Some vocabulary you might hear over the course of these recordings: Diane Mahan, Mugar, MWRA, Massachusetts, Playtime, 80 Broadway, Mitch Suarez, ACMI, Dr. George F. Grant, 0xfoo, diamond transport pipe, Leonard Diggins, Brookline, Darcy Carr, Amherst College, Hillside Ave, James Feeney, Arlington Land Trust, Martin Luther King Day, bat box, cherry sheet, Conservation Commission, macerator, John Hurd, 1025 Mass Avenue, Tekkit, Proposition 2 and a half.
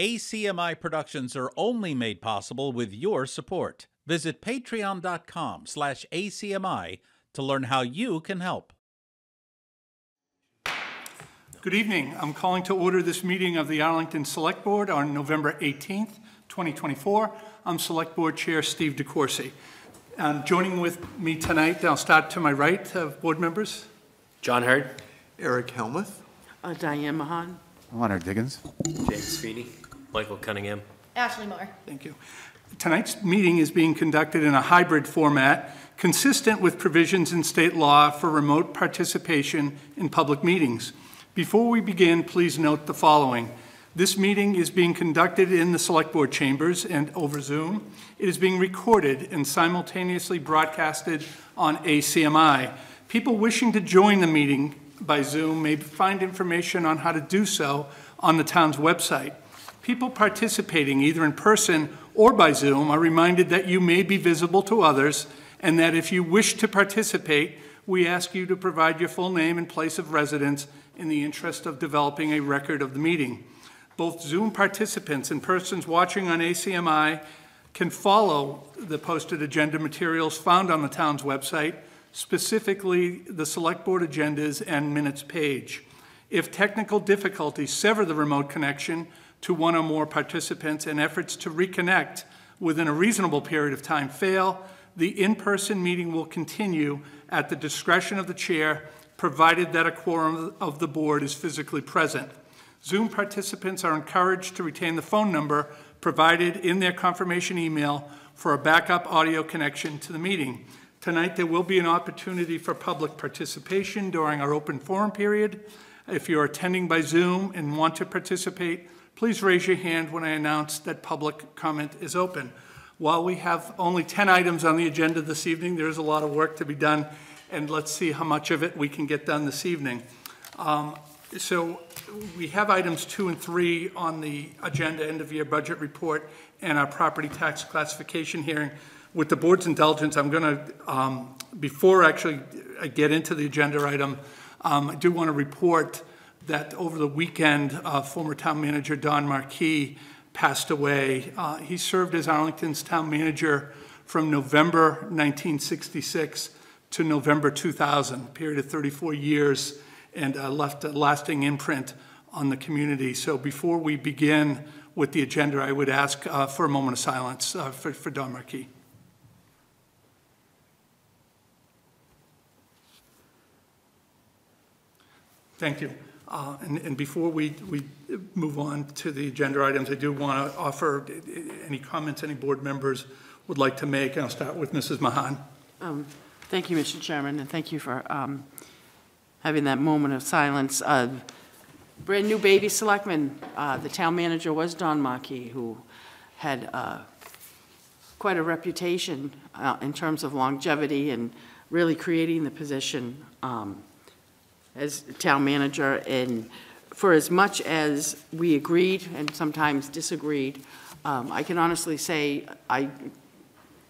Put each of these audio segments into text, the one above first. ACMI productions are only made possible with your support. Visit patreon.com/ACMI to learn how you can help. Good evening. I'm calling to order this meeting of the Arlington Select Board on November 18th, 2024. I'm Select Board Chair Steve DeCourcy. Joining with me tonight, I'll start to my right of board members. John Hurd. Eric Helmuth. Diane Mahan. Leonard Diggins. James Feeney. Michael Cunningham. Ashley Moore. Thank you. Tonight's meeting is being conducted in a hybrid format consistent with provisions in state law for remote participation in public meetings. Before we begin, please note the following. This meeting is being conducted in the Select Board chambers and over Zoom. It is being recorded and simultaneously broadcasted on ACMI. People wishing to join the meeting by Zoom may find information on how to do so on the town's website. People participating either in person or by Zoom are reminded that you may be visible to others and that if you wish to participate, we ask you to provide your full name and place of residence in the interest of developing a record of the meeting. Both Zoom participants and persons watching on ACMI can follow the posted agenda materials found on the town's website, specifically the Select Board agendas and minutes page. If technical difficulties sever the remote connection to one or more participants and efforts to reconnect within a reasonable period of time fail, the in-person meeting will continue at the discretion of the chair, provided that a quorum of the board is physically present. Zoom participants are encouraged to retain the phone number provided in their confirmation email for a backup audio connection to the meeting. Tonight, there will be an opportunity for public participation during our open forum period. If you're attending by Zoom and want to participate, please raise your hand when I announce that public comment is open. While we have only 10 items on the agenda this evening, there is a lot of work to be done, and let's see how much of it we can get done this evening. So we have items 2 and 3 on the agenda, end of year budget report and our property tax classification hearing. With the board's indulgence, I'm gonna, before actually I get into the agenda item, I do wanna report that over the weekend, former town manager Don Marquis passed away. He served as Arlington's town manager from November 1966 to November 2000, a period of 34 years, and left a lasting imprint on the community. So before we begin with the agenda, I would ask for a moment of silence for Don Marquis. Thank you. And before we move on to the agenda items, I do want to offer any comments any board members would like to make. I'll start with Mrs. Mahan. Thank you, Mr. Chairman, and thank you for having that moment of silence. Brand new baby selectman, the town manager was Don Marquis, who had quite a reputation in terms of longevity and really creating the position as town manager. And for as much as we agreed and sometimes disagreed, I can honestly say I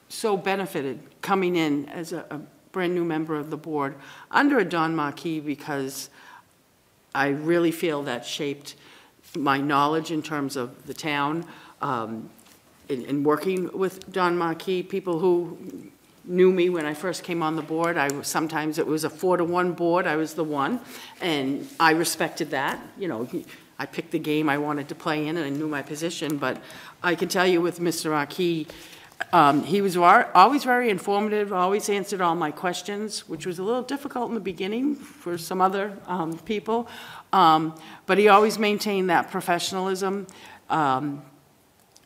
so benefited coming in as a brand new member of the board under a Don Marquis, because I really feel that shaped my knowledge in terms of the town. In working with Don Marquis, people who knew me when I first came on the board, I was, sometimes it was a 4-to-1 board, I was the one, and I respected that. You know, I picked the game I wanted to play in and I knew my position. But I can tell you with Mr. Marquis, he was always very informative, always answered all my questions, which was a little difficult in the beginning for some other people, but he always maintained that professionalism.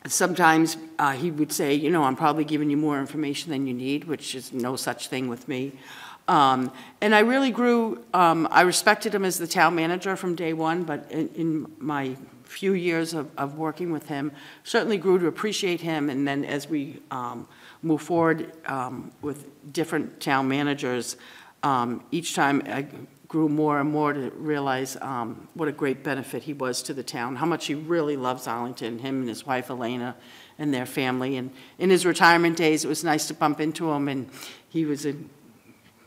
Sometimes he would say, you know, I'm probably giving you more information than you need, which is no such thing with me. And I really grew, I respected him as the town manager from day one, but in my few years of working with him, certainly grew to appreciate him. And then as we move forward with different town managers, each time I grew more and more to realize what a great benefit he was to the town, how much he really loves Arlington, him and his wife Elena and their family. And in his retirement days, it was nice to bump into him, and he was a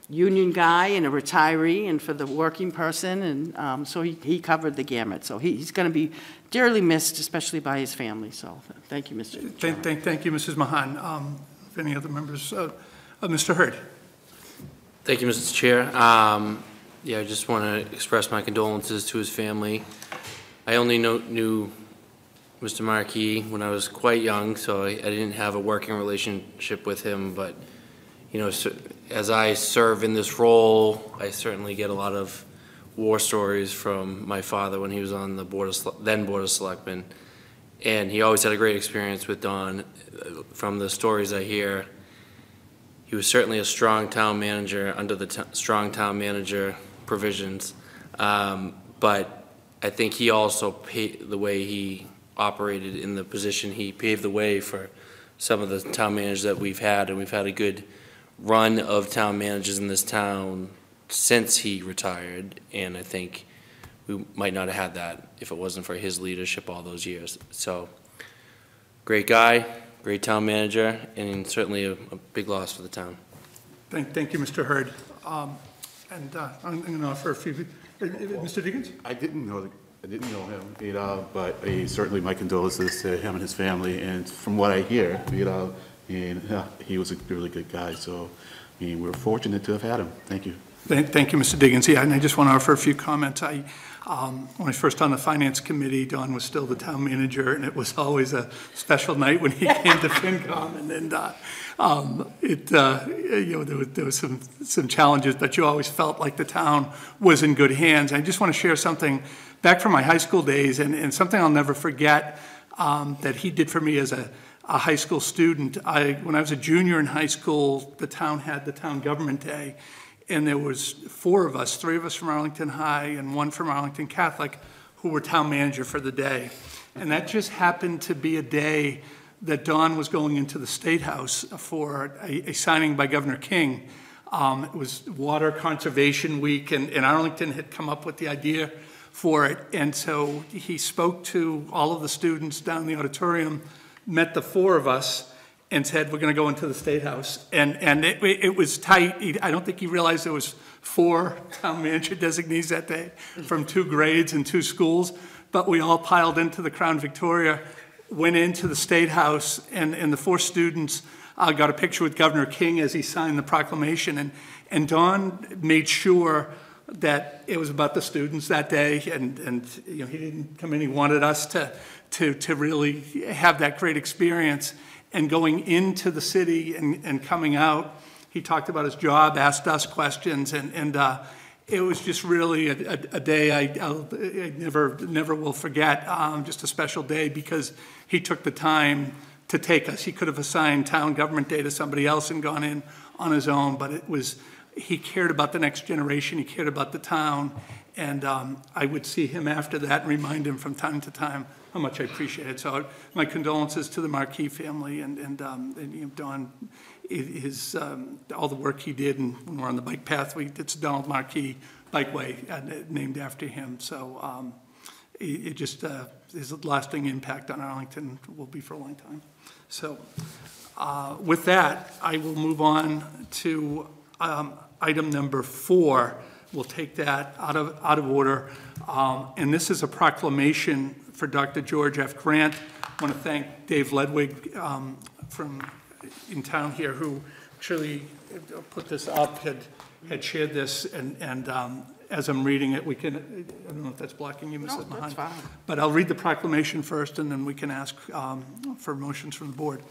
union guy and a retiree and for the working person, and so he covered the gamut. So he's going to be dearly missed, especially by his family. So thank you, Mr. Thank you, Mrs. Mahan. If any other members, Mr. Hurd. Thank you, Mr. Chair. Yeah, I just want to express my condolences to his family. I only knew Mr. Marquis when I was quite young, so I didn't have a working relationship with him, but you know, so as I serve in this role, I certainly get a lot of war stories from my father when he was on the Board of Selectmen, and he always had a great experience with Don. From the stories I hear, he was certainly a strong town manager under the strong town manager provisions, but I think he also paved the way. He operated in the position, he paved the way for some of the town managers that we've had, and we've had a good run of town managers in this town since he retired, and I think we might not have had that if it wasn't for his leadership all those years. So, great guy, great town manager, and certainly a big loss for the town. Thank you, Mr. Hurd. I'm going to offer a few. Mr. Diggins? I didn't know him, you know, but certainly my condolences to him and his family. And from what I hear, you know, he was a really good guy. So, I mean, we're fortunate to have had him. Thank you. Thank you, Mr. Diggins. Yeah, and I just want to offer a few comments. When I was first on the Finance Committee, Don was still the town manager, and it was always a special night when he came to FinCom. You know, there was some challenges, but you always felt like the town was in good hands. I just want to share something back from my high school days, and something I'll never forget that he did for me as a high school student. When I was a junior in high school, the town had the town government day, and there was four of us, three of us from Arlington High and one from Arlington Catholic, who were town manager for the day. And that just happened to be a day that Don was going into the State House for a signing by Governor King. It was Water Conservation Week, and Arlington had come up with the idea for it. And so he spoke to all of the students down in the auditorium, met the four of us, and said, we're going to go into the State House. And it was tight. I don't think he realized there was four town manager designees that day from two grades and two schools. But we all piled into the Crown Victoria, went into the State House, and the four students got a picture with Governor King as he signed the proclamation. And Don made sure that it was about the students that day, and you know, he didn't come in. He wanted us to really have that great experience. And going into the city and coming out, he talked about his job, asked us questions, and it was just really a day I never will forget. Just a special day because he took the time to take us. He could have assigned town government day to somebody else and gone in on his own, but it was. He cared about the next generation. He cared about the town. And I would see him after that and remind him from time to time how much I appreciate it. So my condolences to the Marquis family and you know, Don, all the work he did. And when we're on the bike path, it's Donald Marquis Bikeway named after him. So it just, his lasting impact on Arlington will be for a long time. So with that, I will move on to item number 4, we'll take that out of order. And this is a proclamation for Dr. George F. Grant. I want to thank Dave Ludwig from in town here, who actually put this up, had shared this, and as I'm reading it, we can, I don't know if that's blocking you, Mrs. Mahan. That's fine. But I'll read the proclamation first, and then we can ask for motions from the board.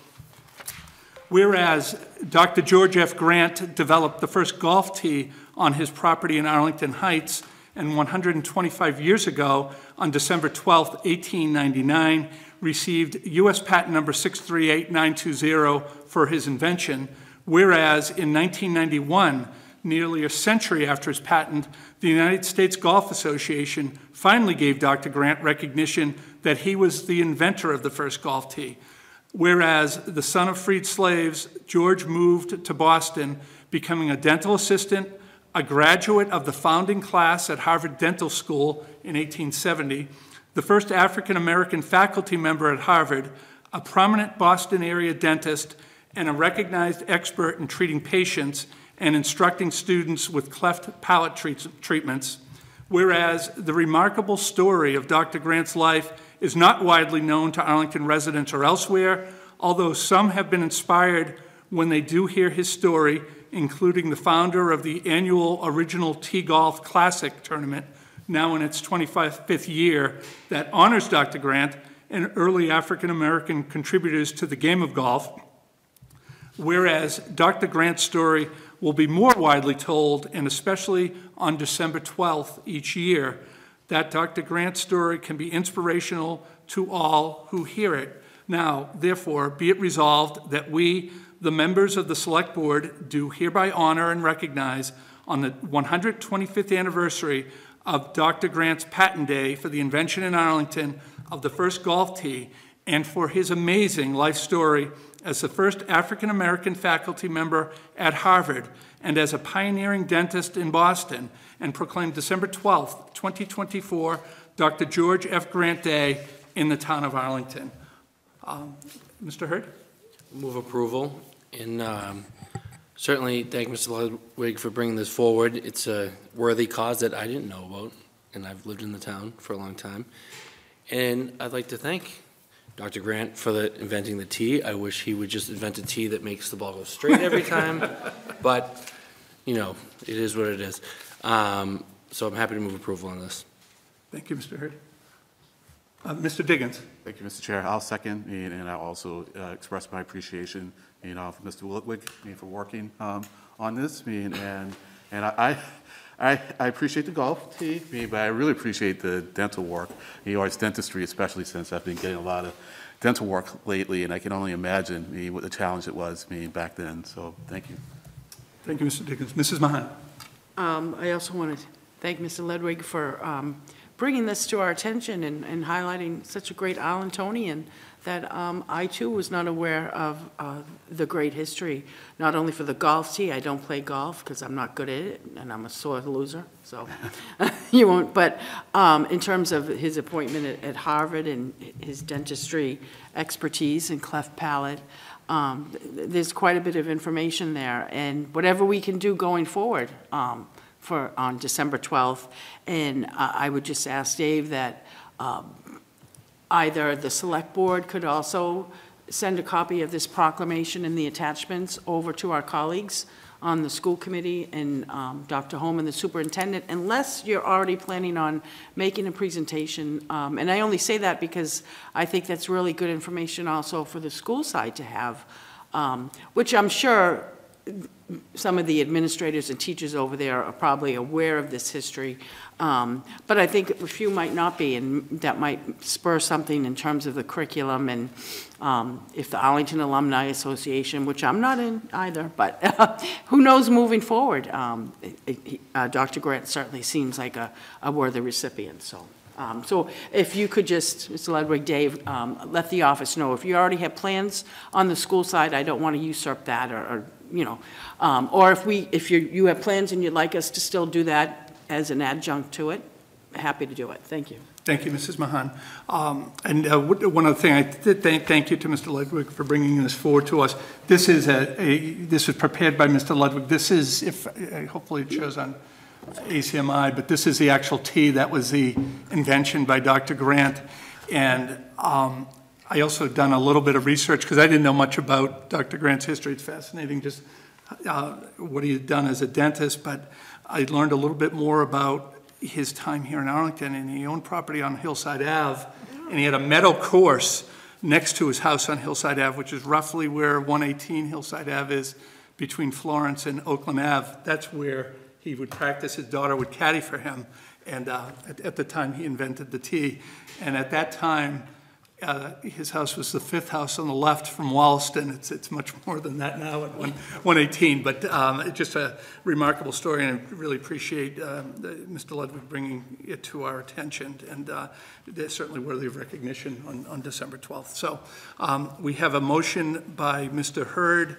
Whereas Dr. George F. Grant developed the first golf tee on his property in Arlington Heights, and 125 years ago, on December 12, 1899, received U.S. patent number 638920 for his invention. Whereas in 1991, nearly a century after his patent, the United States Golf Association finally gave Dr. Grant recognition that he was the inventor of the first golf tee. Whereas the son of freed slaves, George moved to Boston, becoming a dental assistant, a graduate of the founding class at Harvard Dental School in 1870, the first African-American faculty member at Harvard, a prominent Boston area dentist, and a recognized expert in treating patients, and instructing students with cleft palate treatments, whereas the remarkable story of Dr. Grant's life is not widely known to Arlington residents or elsewhere, although some have been inspired when they do hear his story, including the founder of the annual Original Tea Golf Classic tournament, now in its 25th year, that honors Dr. Grant and early African-American contributors to the game of golf, whereas Dr. Grant's story will be more widely told, and especially on December 12th each year, that Dr. Grant's story can be inspirational to all who hear it. Now, therefore, be it resolved that we, the members of the Select Board, do hereby honor and recognize on the 125th anniversary of Dr. Grant's patent day for the invention in Arlington of the first golf tee and for his amazing life story as the first African-American faculty member at Harvard and as a pioneering dentist in Boston, and proclaim December 12th, 2024, Dr. George F. Grant Day in the town of Arlington. Mr. Hurd? Move approval, and certainly thank Mr. Ludwig for bringing this forward. It's a worthy cause that I didn't know about, and I've lived in the town for a long time. And I'd like to thank Dr. Grant for inventing the tea. I wish he would just invent a tea that makes the ball go straight every time, but you know, it is what it is. So I'm happy to move approval on this. Thank you, Mr. Hurd. Mr. Diggins. Thank you, Mr. Chair. I'll second, and I also express my appreciation, you know, for Mr. Ludwig, for working on this. And I appreciate the golf tee, but I really appreciate the dental work, or it's dentistry, especially since I've been getting a lot of dental work lately, and I can only imagine what the challenge it was back then. So thank you. Thank you, Mr. Diggins. Mrs. Mahan. I also want to thank Mr. Ludwig for bringing this to our attention and highlighting such a great Arlingtonian that I too was not aware of the great history, not only for the golf tee. I don't play golf because I'm not good at it, and I'm a sore loser, so you won't, but in terms of his appointment at Harvard and his dentistry expertise and cleft palate, there's quite a bit of information there, and whatever we can do going forward for on December 12th, and I would just ask Dave that either the Select Board could also send a copy of this proclamation and the attachments over to our colleagues on the school committee and Dr. Holman, the superintendent, unless you're already planning on making a presentation. And I only say that because I think that's really good information also for the school side to have, which I'm sure some of the administrators and teachers over there are probably aware of this history, but I think a few might not be, and that might spur something in terms of the curriculum, and if the Arlington Alumni Association, which I'm not in either, but who knows moving forward. Dr. Grant certainly seems like a worthy recipient, so. So if you could just, Mr. Ludwig, Dave, let the office know. If you already have plans on the school side, I don't want to usurp that, or you know, or if you have plans and you'd like us to still do that as an adjunct to it, happy to do it. Thank you. Thank you, Mrs. Mahan. One other thing, I did thank you to Mr. Ludwig for bringing this forward to us. This is this was prepared by Mr. Ludwig. This is, if hopefully it shows on ACMI, but this is the actual tea that was the invention by Dr. Grant. And I also done a little bit of research because I didn't know much about Dr. Grant's history. It's fascinating just what he had done as a dentist, but I learned a little bit more about his time here in Arlington, and he owned property on Hillside Ave, and he had a meadow course next to his house on Hillside Ave, which is roughly where 118 Hillside Ave is between Florence and Oakland Ave. That's where he would practice, his daughter would caddy for him, and at the time he invented the tee. And at that time, his house was the fifth house on the left from Wollaston. It's much more than that now at 118, but it's just a remarkable story, and I really appreciate Mr. Ludwig bringing it to our attention, and they're certainly worthy of recognition on December 12th. So we have a motion by Mr. Hurd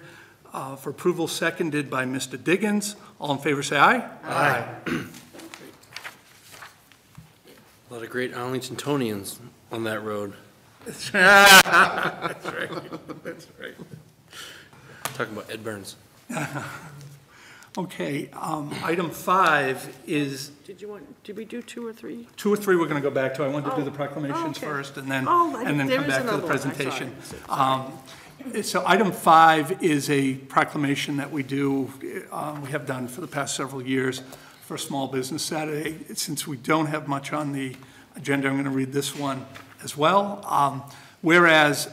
for approval, seconded by Mr. Diggins. All in favor say aye. Aye. Aye. A lot of great Arlingtonians on that road. That's right. That's right. Talking about Ed Burns. Okay, item 5 is... Did we do 2 or 3? 2 or 3 we're going to go back to. I wanted to do the proclamations first and then come back to the presentation. So item 5 is a proclamation that we do, we have done for the past several years for Small Business Saturday. Since we don't have much on the agenda, I'm going to read this one as well. Whereas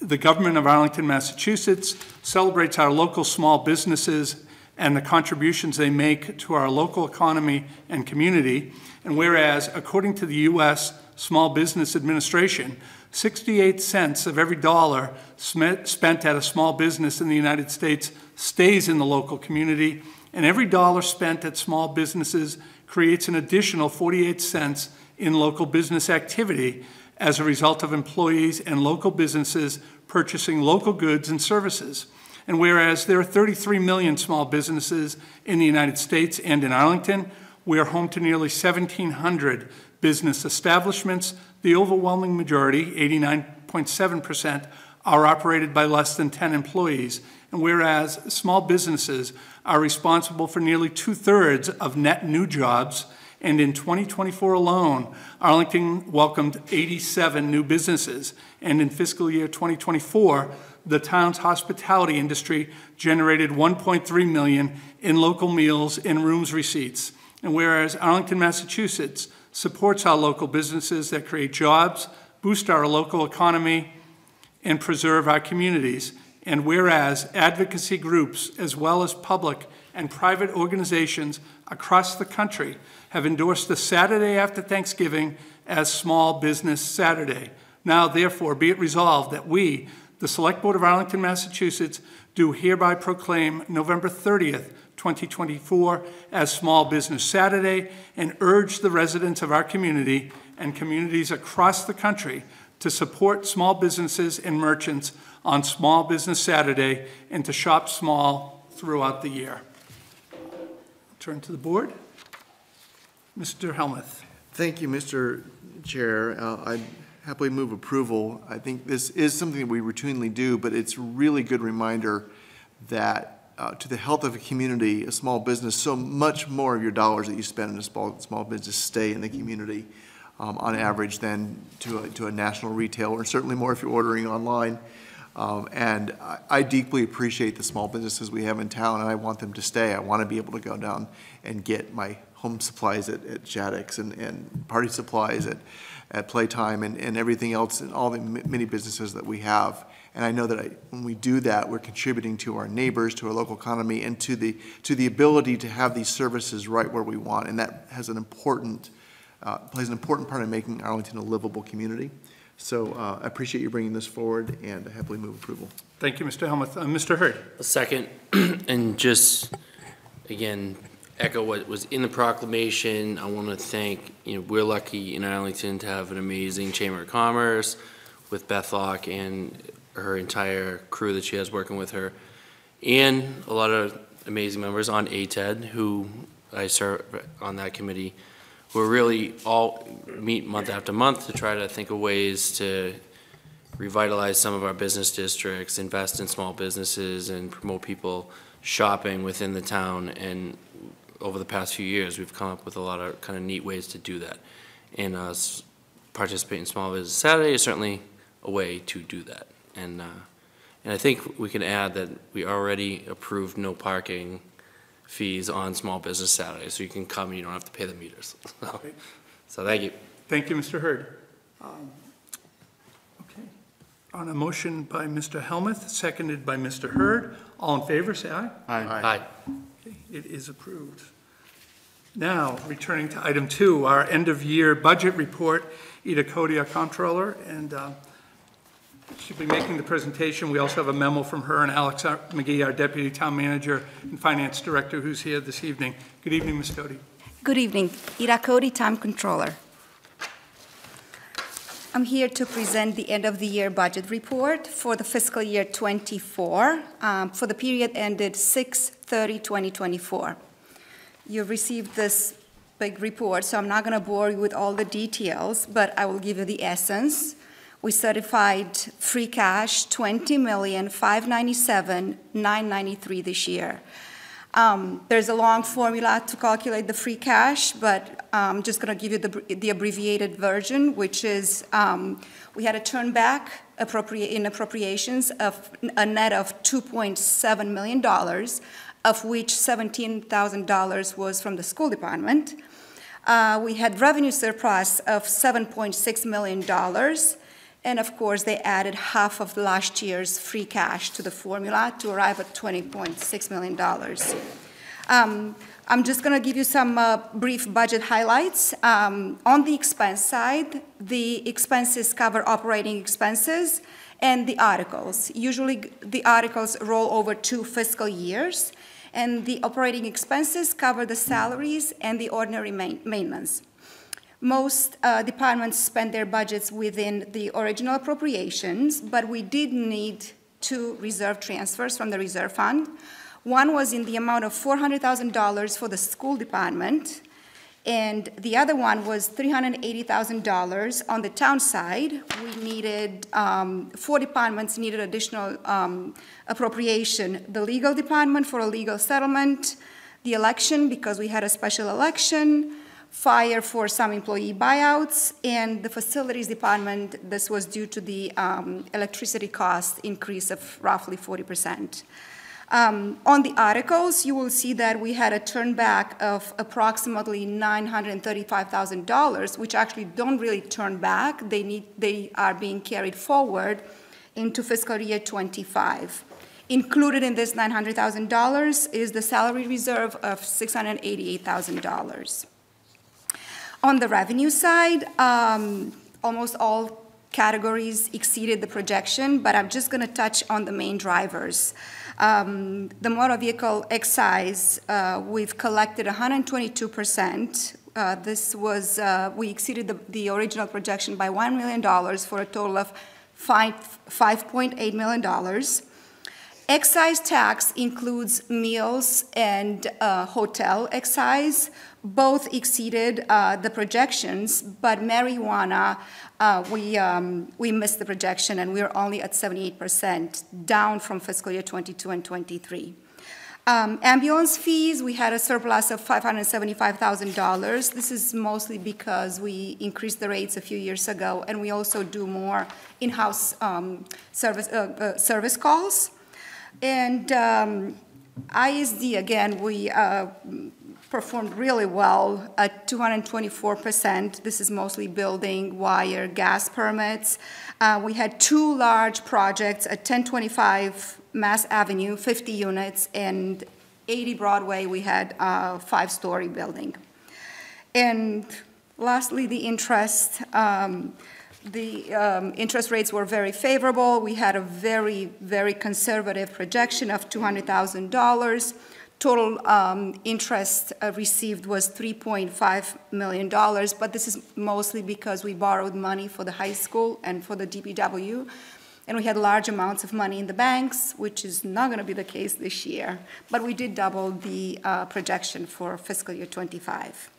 the government of Arlington, Massachusetts celebrates our local small businesses and the contributions they make to our local economy and community. And whereas, according to the U.S. Small Business Administration, 68 cents of every dollar spent at a small business in the United States stays in the local community, and every dollar spent at small businesses creates an additional 48 cents in local business activity as a result of employees and local businesses purchasing local goods and services. And whereas there are 33 million small businesses in the United States and in Arlington, we are home to nearly 1,700 business establishments. The overwhelming majority, 89.7%, are operated by less than 10 employees. And whereas small businesses are responsible for nearly 2/3 of net new jobs, and in 2024 alone, Arlington welcomed 87 new businesses. And in fiscal year 2024, the town's hospitality industry generated $1.3 million in local meals and rooms receipts. And whereas Arlington, Massachusetts supports our local businesses that create jobs, boost our local economy, and preserve our communities. And whereas advocacy groups, as well as public and private organizations across the country, have endorsed the Saturday after Thanksgiving as Small Business Saturday. Now, therefore, be it resolved that we, the Select Board of Arlington, Massachusetts, do hereby proclaim November 30th, 2024 as Small Business Saturday and urge the residents of our community and communities across the country to support small businesses and merchants on Small Business Saturday and to shop small throughout the year. Turn to the board. Mr. Helmuth. Thank you, Mr. Chair. I happily move approval. I think this is something that we routinely do, but it's a really good reminder that to the health of a community, a small business, so much more of your dollars that you spend in a small business stay in the community on average than to a national retailer, certainly more if you're ordering online. And I deeply appreciate the small businesses we have in town, and I want them to stay. I want to be able to go down and get my home supplies at Shattuck's and party supplies at Playtime and everything else and all the many businesses that we have. And I know that when we do that, we're contributing to our neighbors, to our local economy, and to the ability to have these services right where we want. And that has an important, plays an important part in making Arlington a livable community. So I appreciate you bringing this forward, and I happily move approval. Thank you, Mr. Helmuth. Mr. Hurd. A second, and just, again, echo what was in the proclamation. I want to thank, we're lucky in Arlington to have an amazing Chamber of Commerce with Beth Locke and her entire crew that she has working with her, and a lot of amazing members on ATED who I serve on that committee. We're really all meet month after month to try to think of ways to revitalize some of our business districts, invest in small businesses, and promote people shopping within the town. And over the past few years, we've come up with a lot of kind of neat ways to do that. And participating in Small Business Saturday is certainly a way to do that. And I think we can add that we already approved no parking fees on Small Business Saturday, so you can come and you don't have to pay the meters. So thank you. Thank you, Mr. Hurd. Okay. On a motion by Mr. Helmuth, seconded by Mr. Hurd, all in favor, say aye. Aye. Aye. Aye. It is approved. Now, returning to item 2, our end-of-year budget report. Ida Cody, our comptroller, and she'll be making the presentation. We also have a memo from her and Alex McGee, our deputy town manager and finance director, who's here this evening. Good evening, Ms. Cody. Good evening. Ida Cody, town controller. I'm here to present the end-of-the-year budget report for the fiscal year 24 for the period ended 6/30/2024. You've received this big report, so I'm not going to bore you with all the details, but I will give you the essence. We certified free cash $20,597,993 this year. There's a long formula to calculate the free cash, but I'm just going to give you the abbreviated version, which is we had a turn back in appropriations of a net of $2.7 million, of which $17,000 was from the school department. We had revenue surplus of $7.6 million. And of course, they added half of last year's free cash to the formula to arrive at $20.6 million. I'm just going to give you some brief budget highlights. On the expense side, the expenses cover operating expenses and the articles. Usually, the articles roll over 2 fiscal years, and the operating expenses cover the salaries and the ordinary maintenance. Most departments spend their budgets within the original appropriations, but we did need 2 reserve transfers from the reserve fund. One was in the amount of $400,000 for the school department, and the other one was $380,000 on the town side. We needed, 4 departments needed additional appropriation. The legal department for a legal settlement, the election because we had a special election, fire for some employee buyouts, and the facilities department, this was due to the electricity cost increase of roughly 40%. On the articles, you will see that we had a turn back of approximately $935,000, which actually don't really turn back. They are being carried forward into fiscal year 25. Included in this $900,000 is the salary reserve of $688,000. On the revenue side, almost all categories exceeded the projection, but I'm just going to touch on the main drivers. The motor vehicle excise, we've collected 122%. This was, we exceeded the original projection by $1 million for a total of $5.8 million. Excise tax includes meals and hotel excise. Both exceeded the projections, but marijuana, we missed the projection, and we are only at 78%, down from fiscal year 22 and 23. Ambulance fees, we had a surplus of $575,000. This is mostly because we increased the rates a few years ago, and we also do more in-house service calls. And ISD, again, we performed really well at 224%. This is mostly building, wire, gas permits. We had 2 large projects at 1025 Mass Avenue, 50 units, and 80 Broadway, we had a 5-story building. And lastly, the interest. The interest rates were very favorable. We had a very, very conservative projection of $200,000. Total interest received was $3.5 million, but this is mostly because we borrowed money for the high school and for the DPW, and we had large amounts of money in the banks, which is not going to be the case this year, but we did double the projection for fiscal year 25.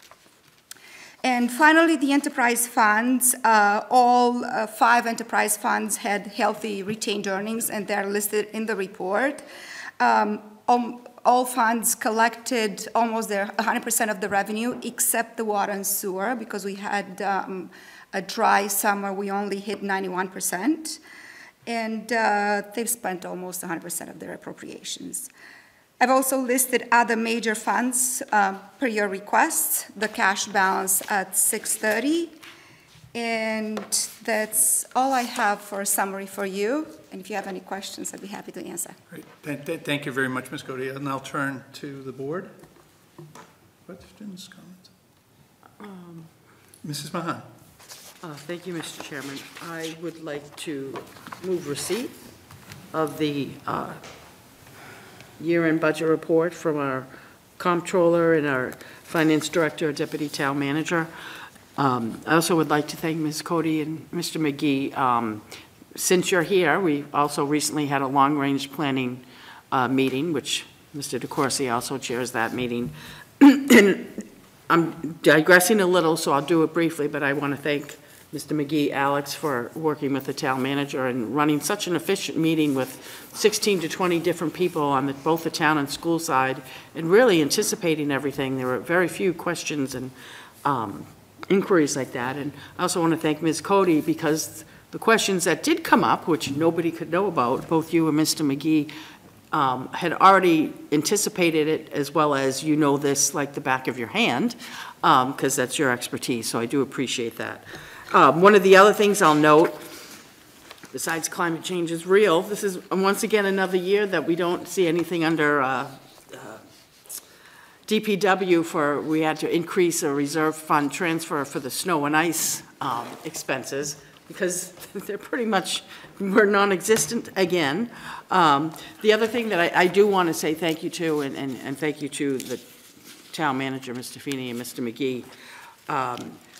And finally, the enterprise funds, all 5 enterprise funds had healthy retained earnings, and they're listed in the report. All funds collected almost 100% of the revenue, except the water and sewer, because we had a dry summer. We only hit 91%, and they've spent almost 100% of their appropriations. I've also listed other major funds per your request, the cash balance at 630, and that's all I have for a summary for you. And if you have any questions, I'd be happy to answer. Great. Thank you very much, Ms. Cody. And I'll turn to the board. Questions, comments? Mrs. Mahan. Thank you, Mr. Chairman. I would like to move receipt of the year-end budget report from our comptroller and our finance director, deputy town manager. I also would like to thank Ms. Cody and Mr. McGee. Since you're here, we also recently had a long-range planning meeting, which Mr. DeCourcy also chairs that meeting. And I'm digressing a little, so I'll do it briefly, but I want to thank Mr. McGee, Alex, for working with the town manager and running such an efficient meeting with 16 to 20 different people on both the town and school side, and really anticipating everything. There were very few questions and inquiries like that. And I also want to thank Ms. Cody, because the questions that did come up, which nobody could know about, both you and Mr. McGee had already anticipated it, as well as you know this like the back of your hand, because that's your expertise, so I do appreciate that. One of the other things I'll note, besides climate change is real, this is once again another year that we don't see anything under DPW for, we had to increase a reserve fund transfer for the snow and ice expenses, because they're pretty much, we're non-existent again. The other thing that I do want to say thank you to, and thank you to the town manager, Mr. Feeney and Mr. McGee,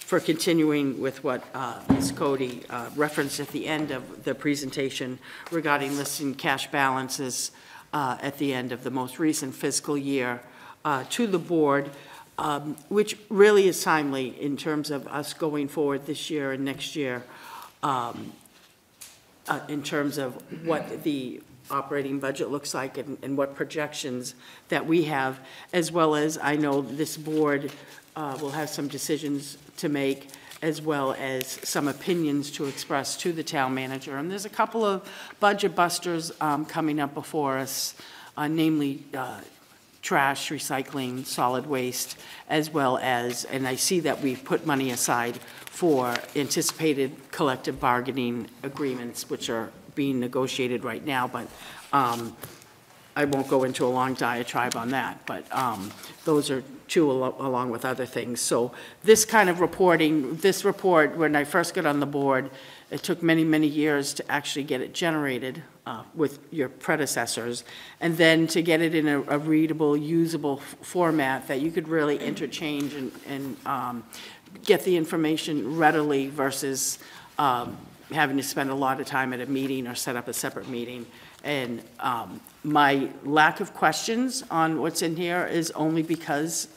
for continuing with what Ms. Cody referenced at the end of the presentation regarding listing cash balances at the end of the most recent fiscal year to the board, which really is timely in terms of us going forward this year and next year in terms of what the operating budget looks like and what projections that we have, as well as I know this board will have some decisions to make, as well as some opinions to express to the town manager. And there's a couple of budget busters coming up before us, namely trash, recycling, solid waste, as well as, and I see that we've put money aside for anticipated collective bargaining agreements, which are being negotiated right now, but I won't go into a long diatribe on that, but those are two along with other things. So this kind of reporting, this report, when I first got on the board, it took many, many years to actually get it generated with your predecessors, and then to get it in a readable, usable format that you could really interchange and get the information readily versus having to spend a lot of time at a meeting or set up a separate meeting. And my lack of questions on what's in here is only because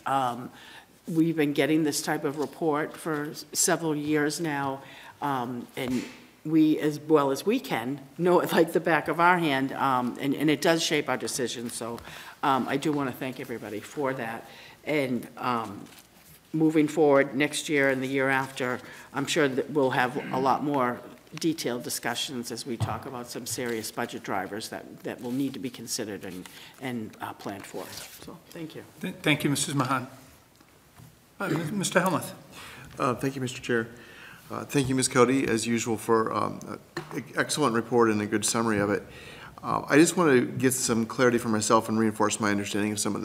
we've been getting this type of report for several years now, and we, as well as we can, know it like the back of our hand, and it does shape our decisions. So I do want to thank everybody for that. And moving forward next year and the year after, I'm sure that we'll have a lot more detailed discussions as we talk about some serious budget drivers that will need to be considered and planned for. So thank you. Thank you, Mrs. Mahan. Mr. Helmuth. Thank you, Mr. Chair. Thank you, Ms. Cody, as usual, for an excellent report and a good summary of it. I just want to get some clarity for myself and reinforce my understanding of some of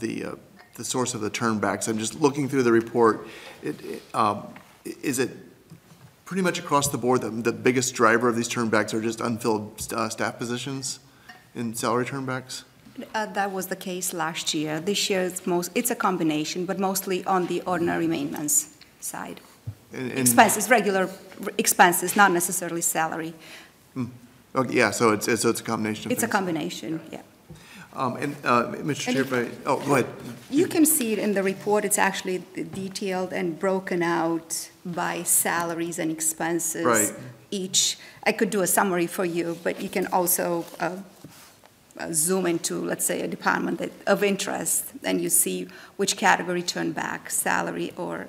the source of the turnbacks. I'm just looking through the report. Is it pretty much across the board that the biggest driver of these turnbacks are just unfilled staff positions in salary turnbacks? That was the case last year. This year, it's a combination, but mostly on the ordinary maintenance side. And expenses, regular expenses, not necessarily salary. Okay, yeah, so it's a combination of things. A combination, yeah. And Mr. Chair, go ahead. You can see it in the report. It's actually detailed and broken out by salaries and expenses each. I could do a summary for you, but you can also zoom into, let's say, a department of interest, and you see which category turned back, salary or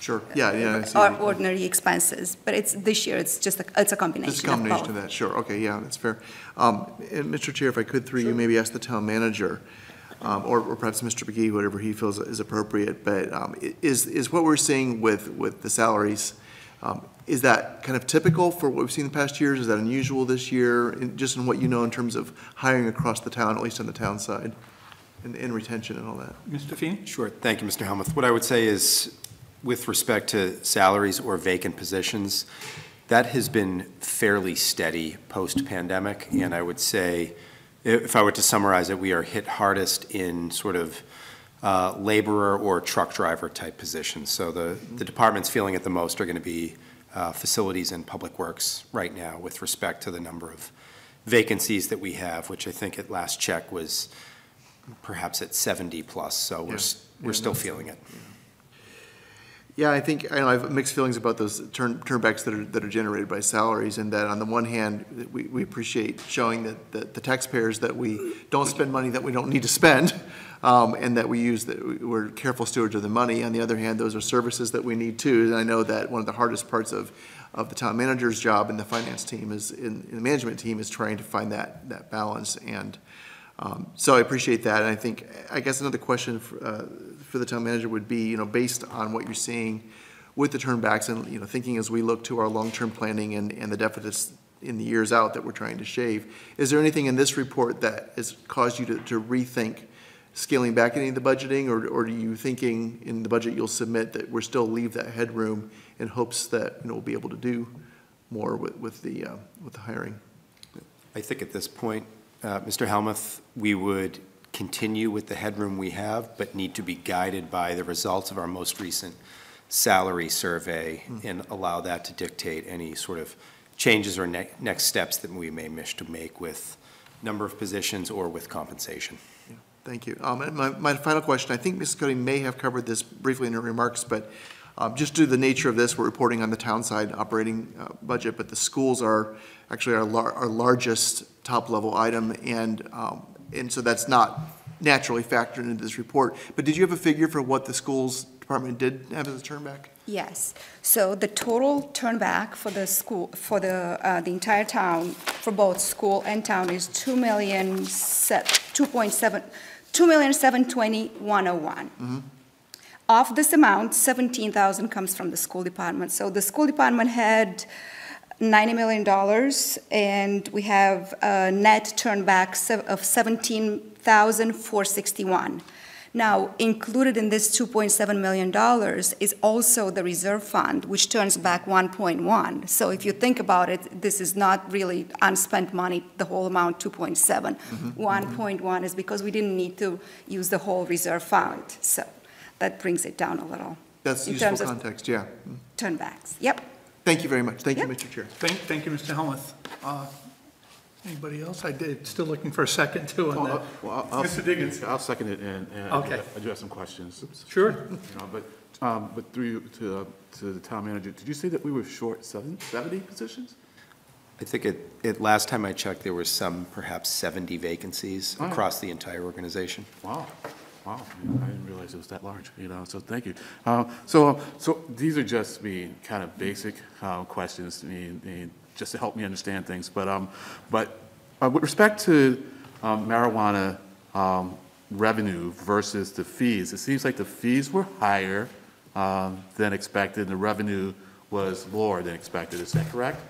sure. Yeah, yeah. I see. Or ordinary expenses, but this year it's just it's a combination. It's a combination of that. Sure. Okay. Yeah, that's fair. And Mr. Chair, if I could, through you, maybe ask the town manager, or perhaps Mr. McGee, whatever he feels is appropriate. But is what we're seeing with the salaries, is that kind of typical for what we've seen in the past years? Is that unusual this year? And just in what you know in terms of hiring across the town, at least on the town side, and retention and all that. Mr. Feeney. Sure. Thank you, Mr. Helmuth. What I would say is, with respect to salaries or vacant positions, that has been fairly steady post-pandemic. And I would say, if I were to summarize it, we are hit hardest in sort of laborer or truck driver type positions. So the departments feeling it the most are going to be facilities and public works right now with respect to the number of vacancies that we have, which I think at last check was perhaps at 70 plus. So we're still feeling it. Yeah, I think I have mixed feelings about those turnbacks that are generated by salaries, and that on the one hand, we appreciate showing that the taxpayers that we don't spend money that we don't need to spend, and that we're careful stewards of the money. On the other hand, those are services that we need too, and I know that one of the hardest parts of the town manager's job and the finance team is in the management team is trying to find that balance, and so I appreciate that. And I guess another question for the town manager would be, based on what you're seeing with the turnbacks and, thinking as we look to our long-term planning and the deficits in the years out that we're trying to shave, is there anything in this report that has caused you to rethink scaling back any of the budgeting, or are you thinking in the budget you'll submit that we'll still leave that headroom in hopes that, we'll be able to do more with the hiring? I think at this point, Mr. Helmuth, we would continue with the headroom we have, but need to be guided by the results of our most recent salary survey, mm-hmm. and allow that to dictate any sort of changes or next steps that we may wish to make with number of positions or with compensation. Yeah. Thank you. And my final question, I think Ms. Cody may have covered this briefly in her remarks, but just due to the nature of this, we're reporting on the town side operating budget, but the schools are actually our largest top level item, and so that's not naturally factored into this report. But did you have a figure for what the schools department did have as a turnback? Yes. So the total turnback for the school, for the entire town, for both school and town, is $2,721,101. Mm-hmm. Of this amount, $17,000 comes from the school department. So the school department had $90 million, and we have a net turnback of $17,461. Now, included in this $2.7 million is also the reserve fund, which turns back 1.1. So if you think about it, this is not really unspent money, the whole amount, 2.7. Mm-hmm. 1.1 is because we didn't need to use the whole reserve fund. So that brings it down a little. That's useful context, yeah. Turnbacks, yep. Thank you very much. Thank you, Mr. Chair. Thank you, Mr. Helmuth. Anybody else? I did. Still looking for a second, too, on that. Well, Mr. Diggins. I'll second it and okay. Address some questions. Sure. But through to the town manager, did you say that we were short 70 positions? I think last time I checked, there were perhaps 70 vacancies across the entire organization. Wow. Wow, I didn't realize it was that large, so thank you. So these are just kind of basic questions, just to help me understand things. But with respect to marijuana revenue versus the fees, it seems like the fees were higher than expected, and the revenue was lower than expected. Is that correct?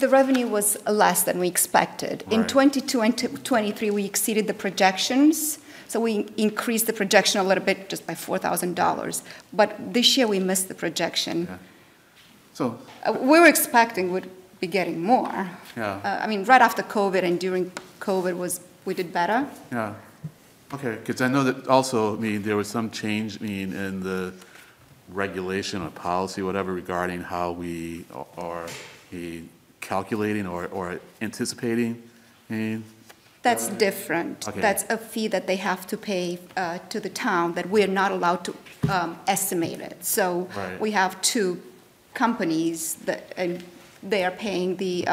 The revenue was less than we expected. Right. In 22 and 23, we exceeded the projections. So we increased the projection a little bit, just by $4,000. But this year we missed the projection. Yeah. So we were expecting we'd be getting more. Yeah. I mean, right after COVID and during COVID we did better. Yeah. Okay. Because I know that also. There was some change. In the regulation or policy, whatever, regarding how we are calculating or anticipating. That's different. Okay. That's a fee that they have to pay to the town that we're not allowed to estimate it. So right. We have two companies and they are paying the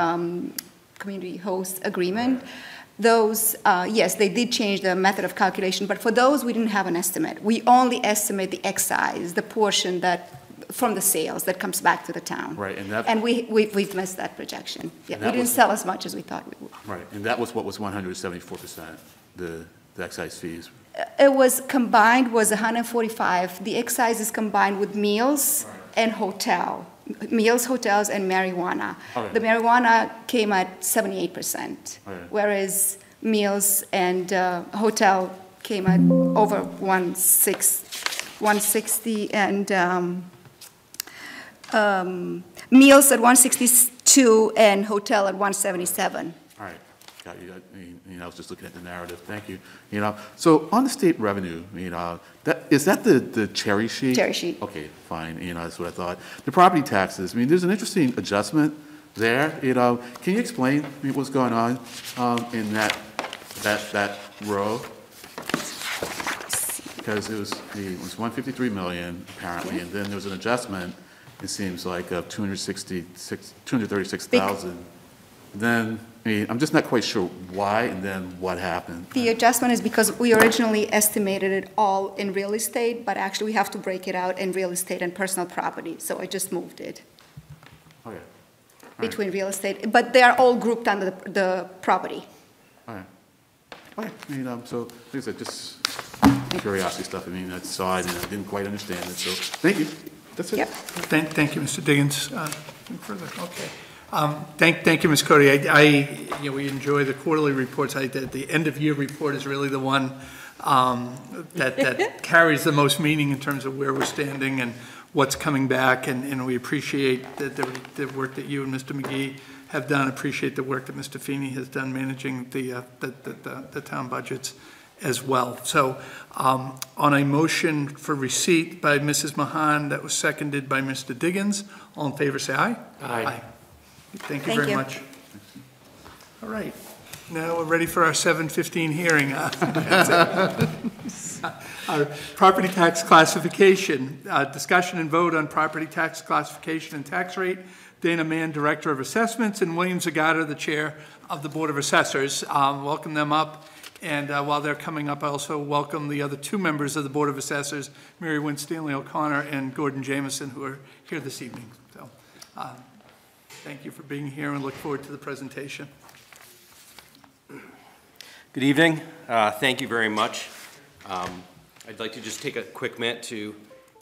community host agreement. Right. Those, yes, they did change the method of calculation, but for those we didn't have an estimate. We only estimate the excise, the portion that from the sales that comes back to the town. Right, and we've missed that projection. Yeah, we didn't sell as much as we thought we would. Right, and that was what was 174%, the excise fees. It was combined, was 145. The excise is combined with meals and hotel. Meals, hotels, and marijuana. Okay. The marijuana came at 78%, okay. Whereas meals and hotel came at over 160, and meals at 162 and hotel at 177. All right, got you. I was just looking at the narrative. Thank you. So on the state revenue, is that the cherry sheet? Cherry sheet. Okay, fine. That's what I thought. The property taxes. There's an interesting adjustment there. Can you explain what's going on in that row? because it was 153 million apparently, and then there was an adjustment, it seems like, of 236,000. Then, I mean, I'm just not quite sure why and then what happened. The adjustment is because we originally estimated it all in real estate, but actually we have to break it out in real estate and personal property, so I just moved it. Okay. Between real estate, but they are all grouped under the property. All right. All right. I mean, so, like I said, just curiosity stuff. I mean, I saw it and I didn't quite understand it, so thank you. That's it. Yep. Thank you, Mr. Diggins. Further, okay. Thank you, Ms. Cody. You know, we enjoy the quarterly reports. The end of year report is really the one that carries the most meaning in terms of where we're standing and what's coming back. And we appreciate the work that you and Mr. McGee have done. Appreciate the work that Mr. Feeney has done managing the town budgets as well. So on a motion for receipt by Mrs. Mahan that was seconded by Mr. Diggins, all in favor say aye. Aye. Aye. Thank you very much. All right. Now we're ready for our 7:15 hearing. Our property tax classification. Discussion and vote on property tax classification and tax rate. Dana Mann, Director of Assessments, and William Zagata, the Chair of the Board of Assessors. Welcome them up. And while they're coming up, I also welcome the other two members of the Board of Assessors, Mary Wynn-Stanley O'Connor and Gordon Jamison, who are here this evening. So thank you for being here and look forward to the presentation. Good evening. Thank you very much. I'd like to just take a quick minute to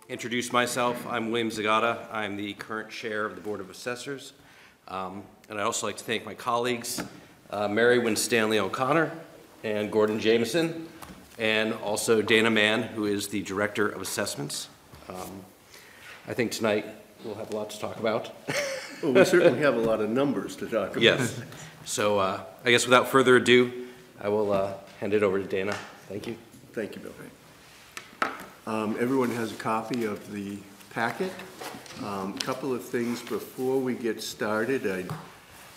introduce myself. I'm William Zagata. I'm the current chair of the Board of Assessors. And I'd also like to thank my colleagues, Mary Wynn-Stanley O'Connor and Gordon Jamison, and also Dana Mann, who is the Director of Assessments. I think tonight we'll have a lot to talk about. Well, we certainly have a lot of numbers to talk about. Yes. So I guess without further ado, I will hand it over to Dana. Thank you. Thank you, Bill. Everyone has a copy of the packet. A couple of things before we get started. I'd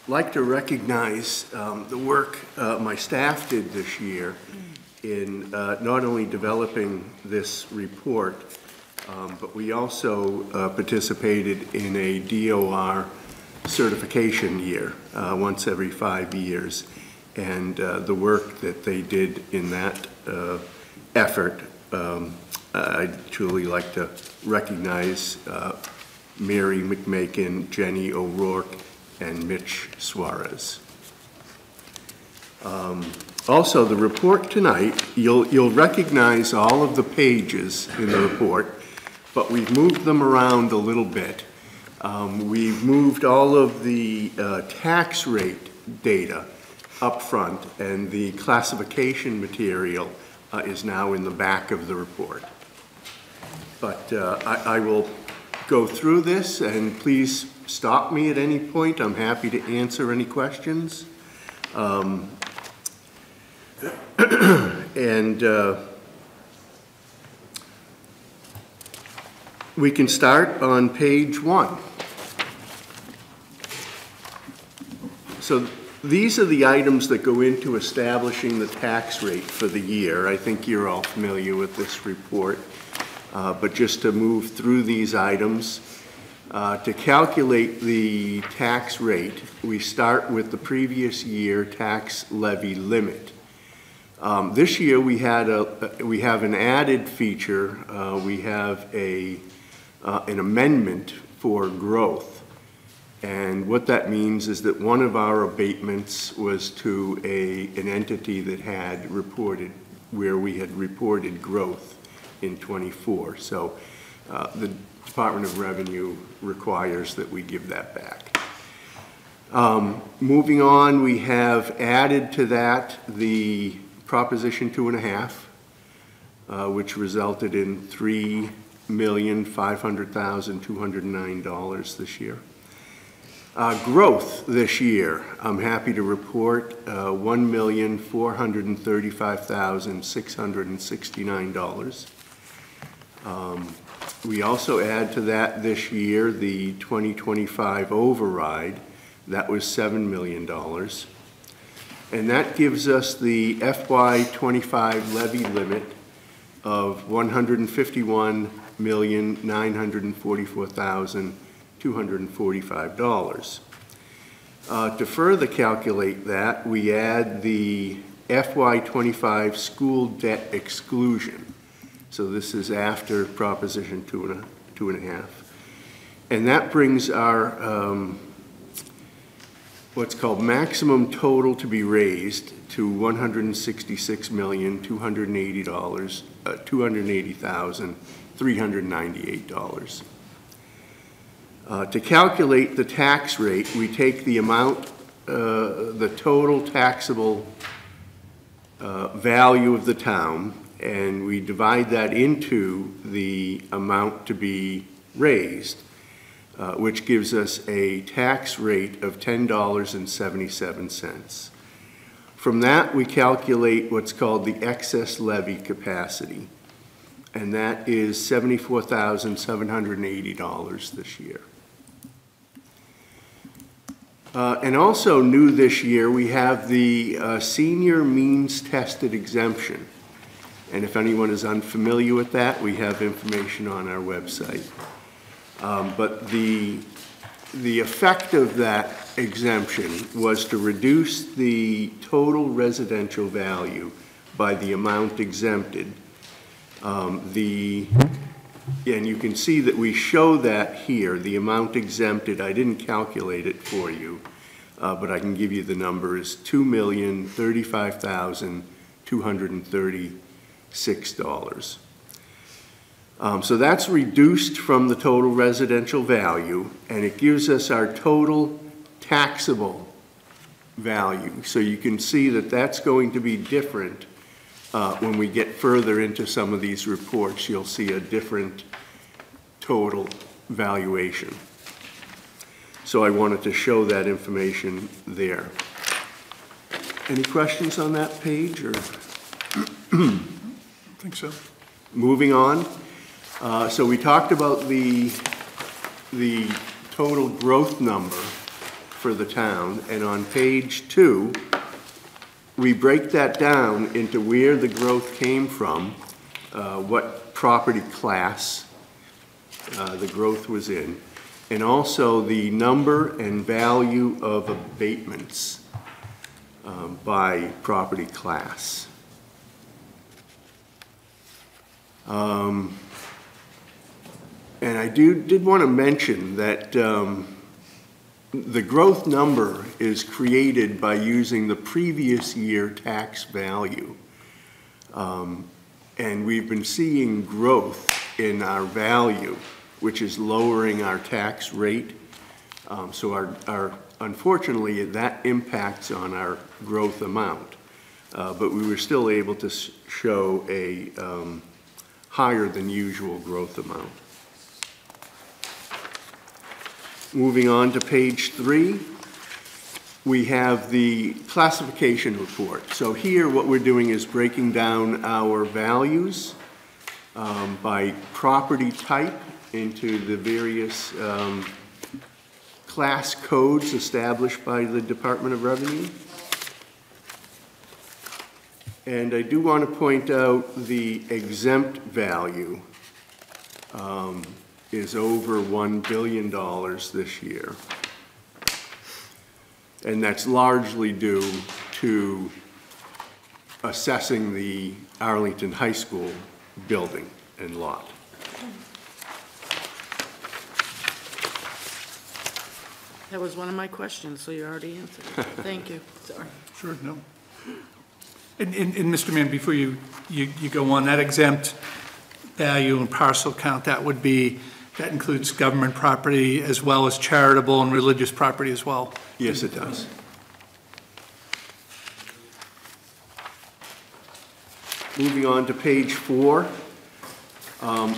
like to recognize the work my staff did this year in not only developing this report, but we also participated in a DOR certification year once every 5 years, and the work that they did in that effort, I'd truly like to recognize Mary McMakin, Jenny O'Rourke, and Mitch Suarez. Also, the report tonight, you'll recognize all of the pages in the report, but we've moved them around a little bit. We've moved all of the tax rate data up front, and the classification material is now in the back of the report. But I will go through this, and please stop me at any point. I'm happy to answer any questions. And we can start on page 1. So these are the items that go into establishing the tax rate for the year. I think you're all familiar with this report, but just to move through these items, to calculate the tax rate, we start with the previous year tax levy limit. This year we have an added feature. We have an amendment for growth, and what that means is that one of our abatements was to an entity that had reported where we had reported growth in 24. So the Department of Revenue requires that we give that back. Moving on, we have added to that the Proposition 2.5, which resulted in $3,500,209 this year. Growth this year, I'm happy to report $1,435,669. We also add to that this year the 2025 override. That was $7 million. And that gives us the FY25 levy limit of $151,944,245. To further calculate that, we add the FY25 school debt exclusion. So this is after Proposition 2 and a half. And that brings our what's called maximum total to be raised to $166,280,398. To calculate the tax rate, we take the amount, the total taxable value of the town, and we divide that into the amount to be raised, which gives us a tax rate of $10.77. From that, we calculate what's called the excess levy capacity, and that is $74,780 this year. And also new this year, we have the senior means tested exemption. And if anyone is unfamiliar with that, we have information on our website. But the effect of that exemption was to reduce the total residential value by the amount exempted. And you can see that we show that here, the amount exempted. I didn't calculate it for you, but I can give you the number is $2,035,236. So that's reduced from the total residential value, and it gives us our total taxable value. So you can see that that's going to be different. When we get further into some of these reports, you'll see a different total valuation. So I wanted to show that information there. Any questions on that page? Or I think so. Moving on. So we talked about the total growth number for the town, and on page 2, we break that down into where the growth came from, what property class the growth was in, and also the number and value of abatements by property class. And I did want to mention that the growth number is created by using the previous year tax value. And we've been seeing growth in our value, which is lowering our tax rate. So unfortunately, that impacts on our growth amount. But we were still able to show a higher than usual growth amount. Moving on to page 3, we have the classification report. So here what we're doing is breaking down our values by property type into the various class codes established by the Department of Revenue. And I do want to point out the exempt value is over $1 billion this year. And that's largely due to assessing the Arlington High School building and lot. That was one of my questions, so you already answered it. Thank you. Sorry. Sure, no. And Mr. Mann, before you go on, that exempt value and parcel count, that would be, that includes government property as well as charitable and religious property as well. Yes, it does. Moving on to page 4.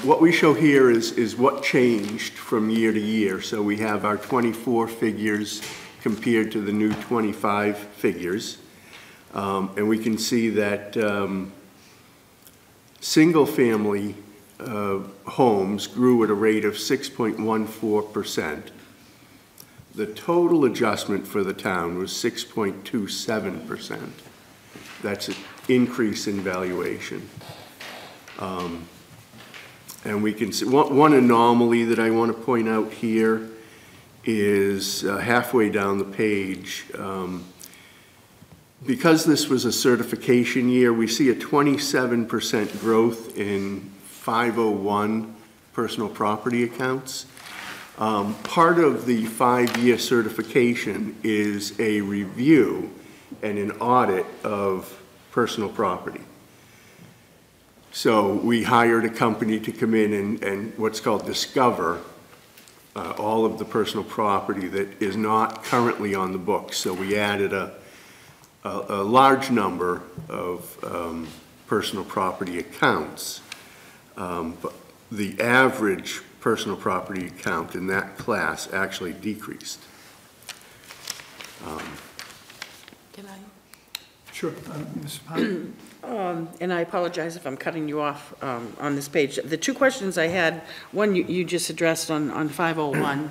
What we show here is what changed from year to year. So we have our 24 figures compared to the new 25 figures. And we can see that single-family homes grew at a rate of 6.14%. The total adjustment for the town was 6.27%. That's an increase in valuation. And we can see one anomaly that I want to point out here is halfway down the page. Because this was a certification year, we see a 27% growth in 501 personal property accounts. Part of the 5-year certification is a review and an audit of personal property. So we hired a company to come in and what's called discover all of the personal property that is not currently on the books. So we added a large number of personal property accounts. But the average personal property account in that class actually decreased. Can I? Sure, Ms. Pound. And I apologize if I'm cutting you off on this page. The two questions I had, one you just addressed on 501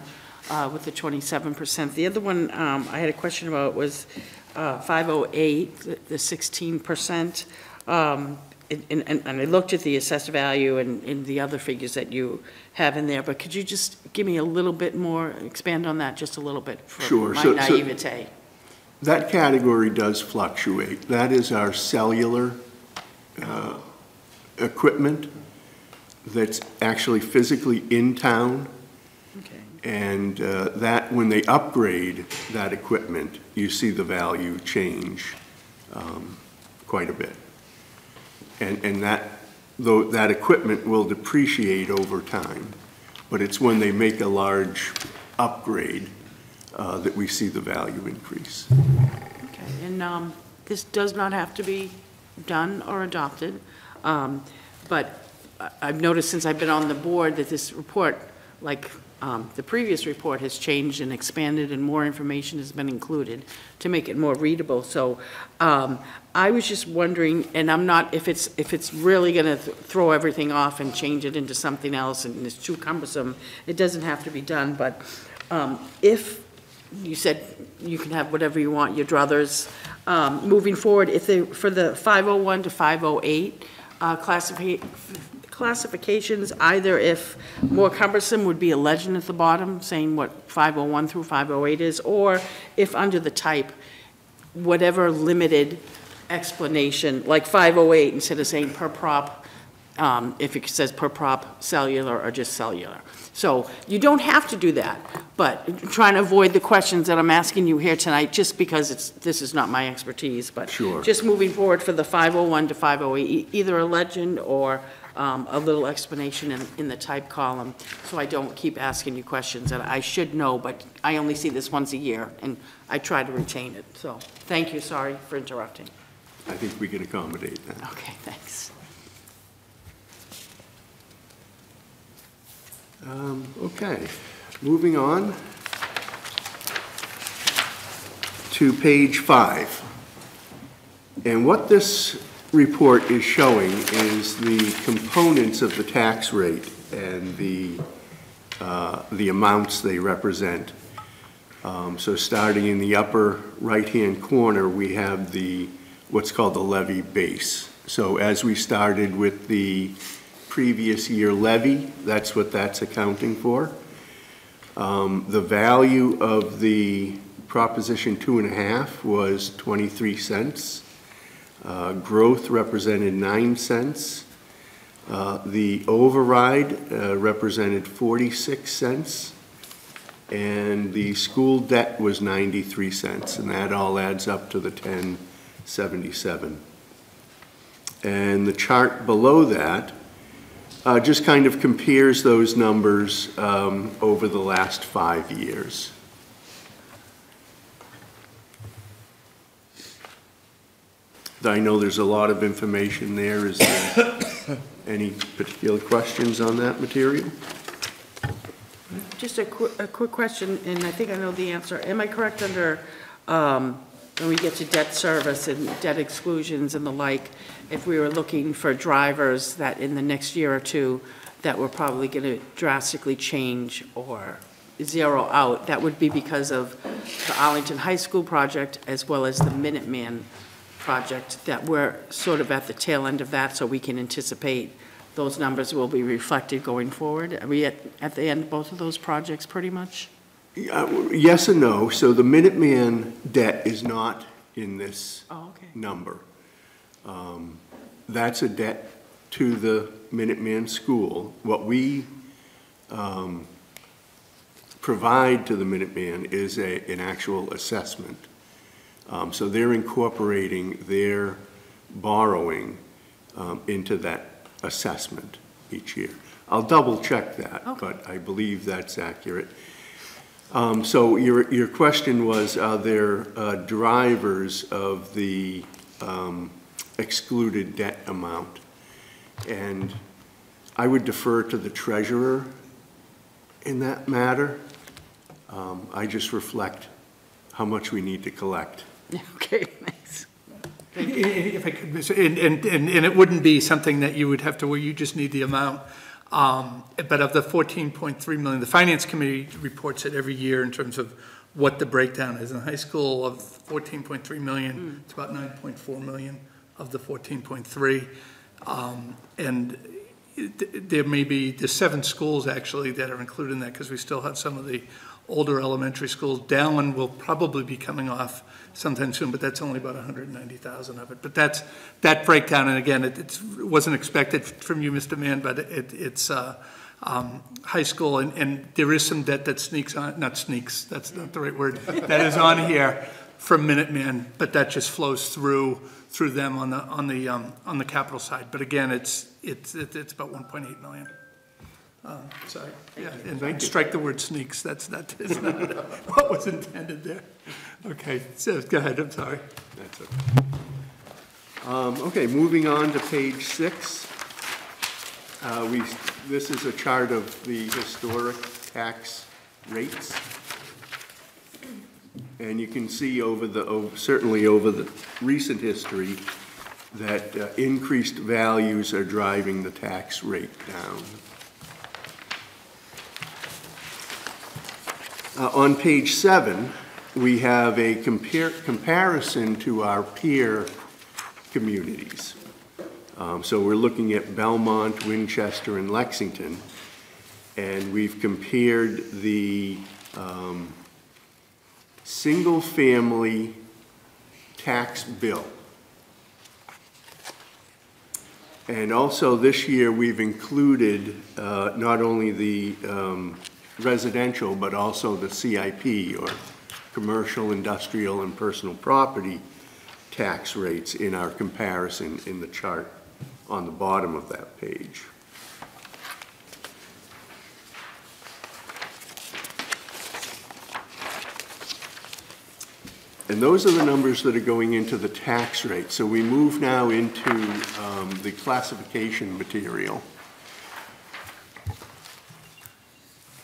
with the 27%. The other one I had a question about was 508, the 16%. And I looked at the assessed value and the other figures that you have in there, but could you just give me a little bit more, expand on that just a little bit for sure. My naivete? So that category does fluctuate. That is our cellular equipment that's actually physically in town. Okay. And that when they upgrade that equipment, you see the value change quite a bit. And that equipment will depreciate over time, but it's when they make a large upgrade that we see the value increase. Okay, and this does not have to be done or adopted, but I've noticed since I've been on the board that this report, like the previous report, has changed and expanded and more information has been included to make it more readable. So I was just wondering, and I'm not, if it's really going to throw everything off and change it into something else and it's too cumbersome, it doesn't have to be done. But if you said you can have whatever you want, your druthers, moving forward, if they, for the 501 to 508 classifications, either if more cumbersome would be a legend at the bottom saying what 501 through 508 is, or if under the type, whatever limited explanation, like 508 instead of saying per prop, if it says per prop cellular or just cellular. So you don't have to do that, but I'm trying to avoid the questions that I'm asking you here tonight just because this is not my expertise, but sure. Just moving forward for the 501 to 508, either a legend or a little explanation in the type column, so I don't keep asking you questions that I should know, but I only see this once a year, and I try to retain it. So thank you. Sorry for interrupting. I think we can accommodate that. Okay, thanks. Okay, moving on to page 5. And what this report is showing is the components of the tax rate and the amounts they represent. So starting in the upper right-hand corner, we have what's called the levy base. So as we started with the previous year levy, that's what that's accounting for. The value of the Proposition 2.5 was 23 cents. Growth represented 9 cents. The override represented 46 cents. And the school debt was 93 cents. And that all adds up to the 1077. And the chart below that just kind of compares those numbers over the last 5 years. I know there's a lot of information there. Is there any particular questions on that material? Just a quick question, and I think I know the answer. Am I correct under, when we get to debt service and debt exclusions and the like, if we were looking for drivers that in the next year or two that were probably going to drastically change or zero out, that would be because of the Arlington High School project as well as the Minuteman project, that we're sort of at the tail end of that, so we can anticipate those numbers will be reflected going forward? Are we at the end of both of those projects pretty much? Yes and no. So the Minuteman debt is not in this number. That's a debt to the Minuteman School. What we provide to the Minuteman is an actual assessment. So they're incorporating their borrowing into that assessment each year. I'll double check that, but I believe that's accurate. So your question was, are there drivers of the excluded debt amount? And I would defer to the treasurer in that matter. I just reflect how much we need to collect. Okay, thanks. If I could, and it wouldn't be something that you would have to, where you just need the amount. But of the $14.3 million, the Finance Committee reports it every year in terms of what the breakdown is. In the high school, of $14.3 million, it's about $9.4 million of the $14.3. And there may be, there's 7 schools actually that are included in that, because we still have some of the older elementary schools. Dallin will probably be coming off sometime soon, but that's only about 190,000 of it. But that's that breakdown, and again, it wasn't expected from you, Mr. Mann, but it's high school, and there is some debt that sneaks on, not sneaks, that's not the right word, that is on here from Minuteman, but that just flows through them on the capital side. But again, it's about 1.8 million. Sorry, yeah, and strike the word sneaks. That's not what was intended there. Okay, so go ahead, I'm sorry. That's okay. Okay, moving on to page 6. This is a chart of the historic tax rates. And you can see over the, certainly over the recent history, that increased values are driving the tax rate down. On page 7, we have a comparison to our peer communities. So we're looking at Belmont, Winchester, and Lexington, and we've compared the single-family tax bill. And also this year we've included not only the residential, but also the CIP, or commercial, industrial, and personal property tax rates in our comparison in the chart on the bottom of that page. And those are the numbers that are going into the tax rate. So we move now into the classification material.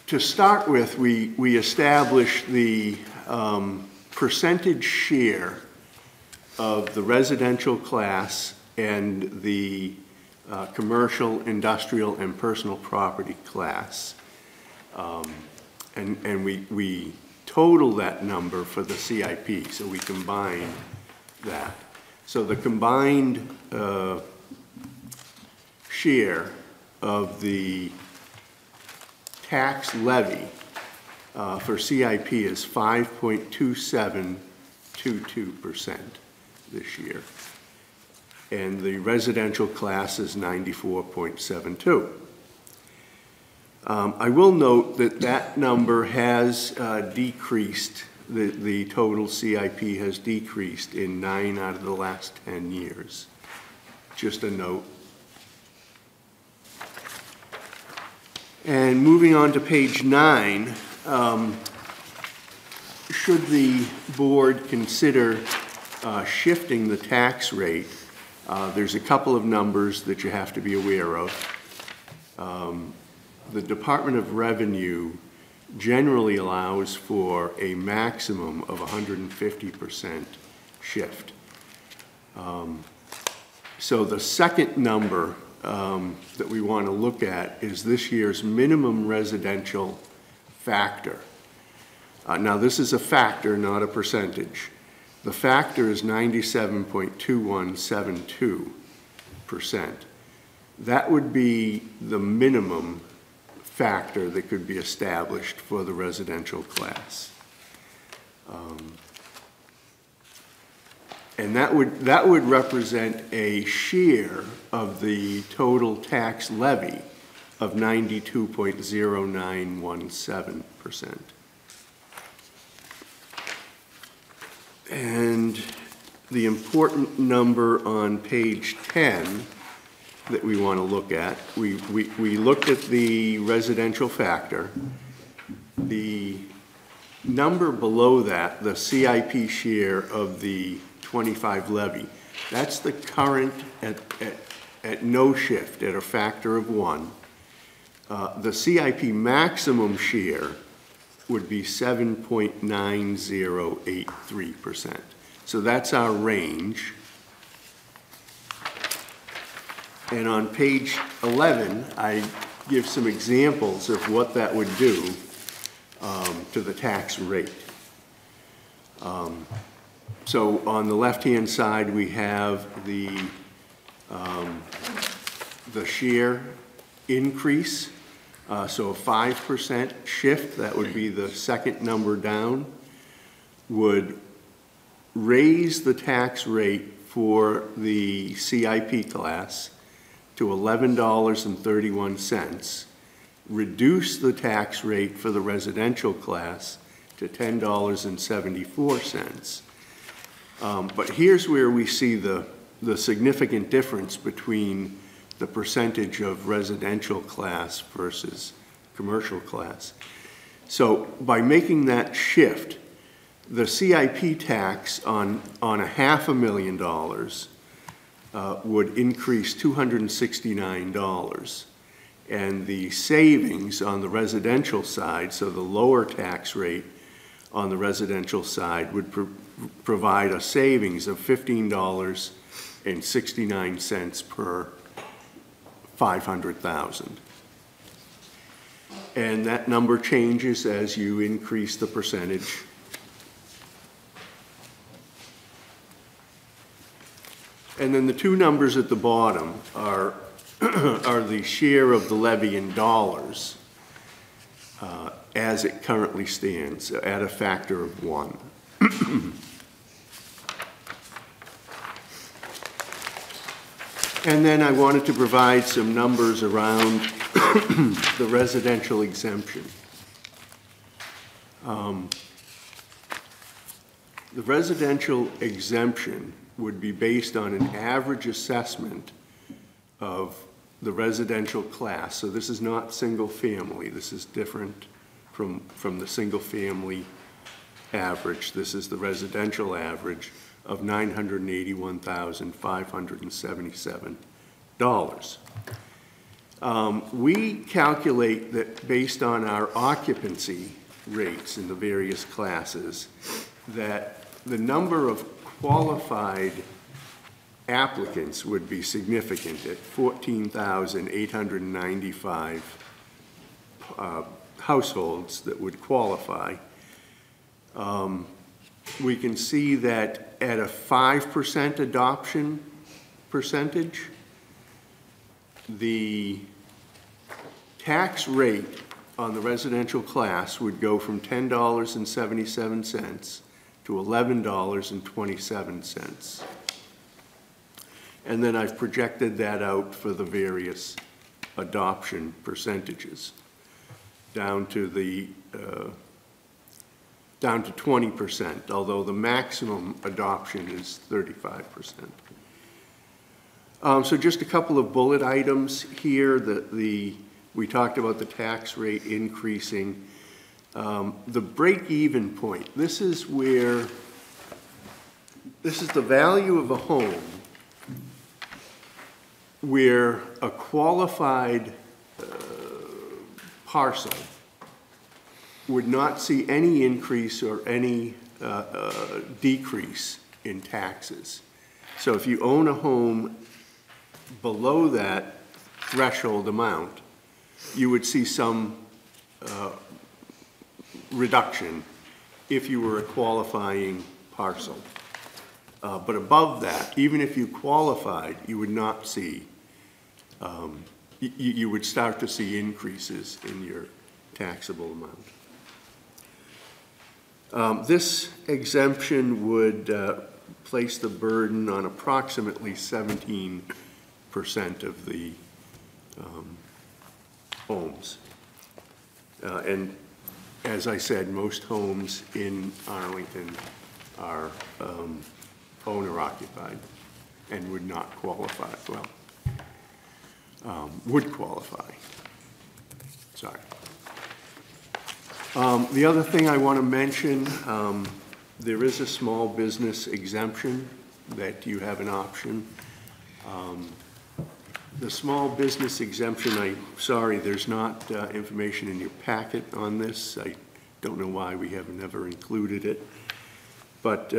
To start with, we establish the percentage share of the residential class and the commercial, industrial, and personal property class. And we total that number for the CIP, so we combine that. So the combined share of the tax levy for CIP is 5.2722% this year. And the residential class is 94.72. I will note that that number has decreased. The total CIP has decreased in 9 out of the last 10 years. Just a note. And moving on to page 9, should the board consider shifting the tax rate? There's a couple of numbers that you have to be aware of. The Department of Revenue generally allows for a maximum of 150% shift. So the second number that we want to look at is this year's minimum residential factor. Now this is a factor, not a percentage. The factor is 97.2172%. that would be the minimum factor that could be established for the residential class. And that would represent a share of the total tax levy of 92.0917%. And the important number on page 10 that we want to look at, we looked at the residential factor. The number below that, the CIP share of the 25 levy, that's the current at no shift, at a factor of 1. The CIP maximum share would be 7.9083%. So that's our range. And on page 11, I give some examples of what that would do to the tax rate. So on the left-hand side, we have the share increase. So a 5% shift, that would be the second number down, would raise the tax rate for the CIP class to $11.31, reduce the tax rate for the residential class to $10.74. But here's where we see the significant difference between the percentage of residential class versus commercial class. So by making that shift, the CIP tax on $500,000 would increase $269. And the savings on the residential side, so the lower tax rate on the residential side, would provide a savings of $15.69 per 500,000. And that number changes as you increase the percentage. And then the two numbers at the bottom are, are the share of the levy in dollars as it currently stands at a factor of 1. And then I wanted to provide some numbers around the residential exemption. The residential exemption would be based on an average assessment of the residential class. So this is not single family. This is different from the single family average. This is the residential average of $981,577. We calculate that based on our occupancy rates in the various classes, that the number of qualified applicants would be significant at 14,895 households that would qualify. We can see that at a 5% adoption percentage, the tax rate on the residential class would go from $10.77 to $11.27. And then I've projected that out for the various adoption percentages down to the down to 20%, although the maximum adoption is 35%. So just a couple of bullet items here. We talked about the tax rate increasing. The break-even point, this is the value of a home where a qualified parcel would not see any increase or any decrease in taxes. So if you own a home below that threshold amount, you would see some reduction if you were a qualifying parcel. But above that, even if you qualified, you would not see you would start to see increases in your taxable amount. This exemption would place the burden on approximately 17% of the homes. And as I said, most homes in Arlington are owner-occupied and would not qualify, well, would qualify, sorry. The other thing I want to mention, there is a small business exemption that you have an option. The small business exemption, I'm sorry, there's not information in your packet on this. I don't know why we have never included it. But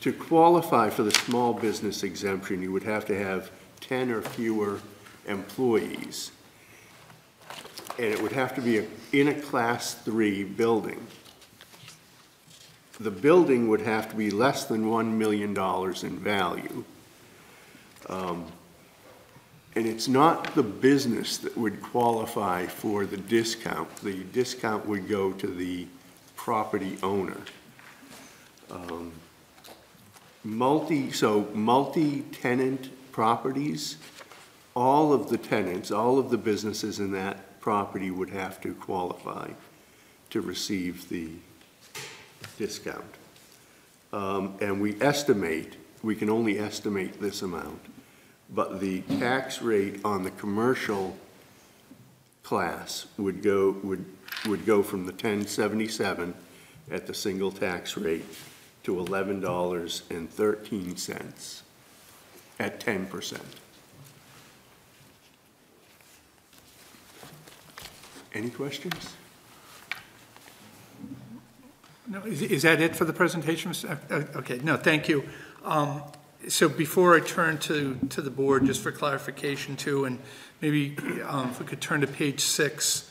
to qualify for the small business exemption, you would have to have 10 or fewer employees. And it would have to be in a Class 3 building. The building would have to be less than $1 million in value. And it's not the business that would qualify for the discount. The discount would go to the property owner. Multi-tenant properties, all of the tenants, all of the businesses in that property would have to qualify to receive the discount. And we estimate, we can only estimate this amount, but the tax rate on the commercial class would go from the $10.77 at the single tax rate to $11.13 at 10%. Any questions? No, is that it for the presentation? Okay, no, thank you. So before I turn to the board, just for clarification too, and maybe if we could turn to page 6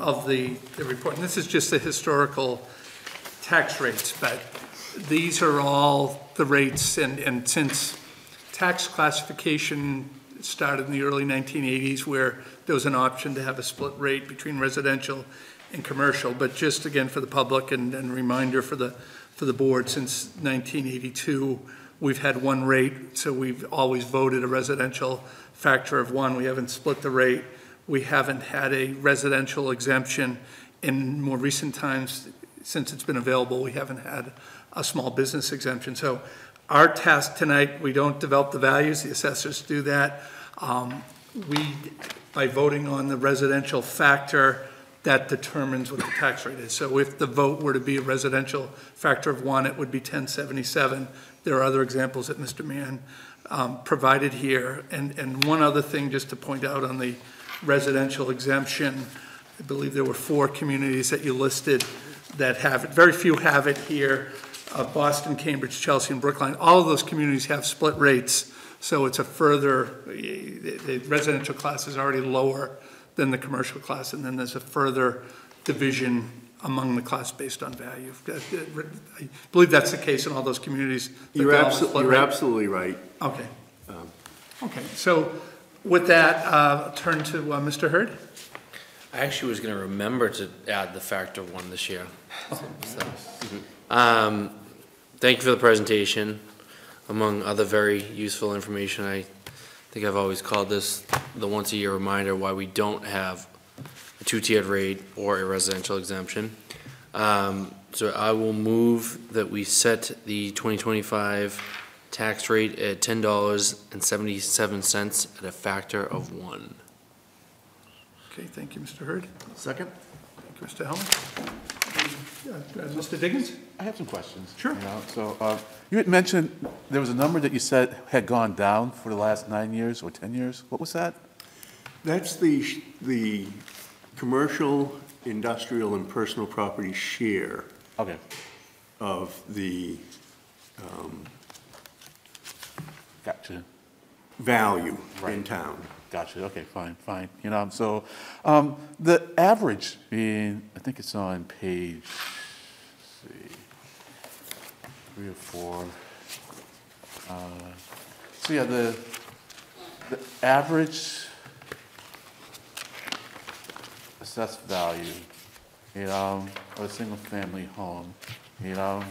of the report. And this is just the historical tax rates, but these are all the rates. And since tax classification started in the early 1980s, where there was an option to have a split rate between residential and commercial, but just again for the public and reminder for the board, since 1982 we've had one rate, so we've always voted a residential factor of 1. We haven't split the rate. We haven't had a residential exemption. In more recent times, since it's been available, we haven't had a small business exemption. So our task tonight, we don't develop the values, the assessors do that. By voting on the residential factor, that determines what the tax rate is. So if the vote were to be a residential factor of 1, it would be 1077. There are other examples that Mr. Mann provided here. And one other thing just to point out on the residential exemption, I believe there were 4 communities that you listed that have it. Very few have it here. Boston, Cambridge, Chelsea, and Brookline. All of those communities have split rates. So it's a further, the residential class is already lower than the commercial class, and then there's a further division among the class based on value. I believe that's the case in all those communities. You're absolutely right. Okay. Okay, so with that, turn to Mr. Hurd. I actually was going to remember to add the factor 1 this year. Oh. So, thank you for the presentation. Among other very useful information, I think I've always called this the once-a-year reminder why we don't have a 2-tiered rate or a residential exemption. So I will move that we set the 2025 tax rate at $10.77 at a factor of 1. Okay, thank you, Mr. Hurd. Second. Thank you, Mr. Helmuth. Mr. Diggins? I have some questions. Sure. You know, so you had mentioned there was a number that you said had gone down for the last 9 years or 10 years. What was that? That's the commercial, industrial, and personal property share, okay, of the gotcha, value, right, in town. Gotcha. Okay, fine, fine. You know, so the average being, I think it's on page, let's see, 3 or 4. So yeah, the the average assessed value, you know, of a single family home, you know,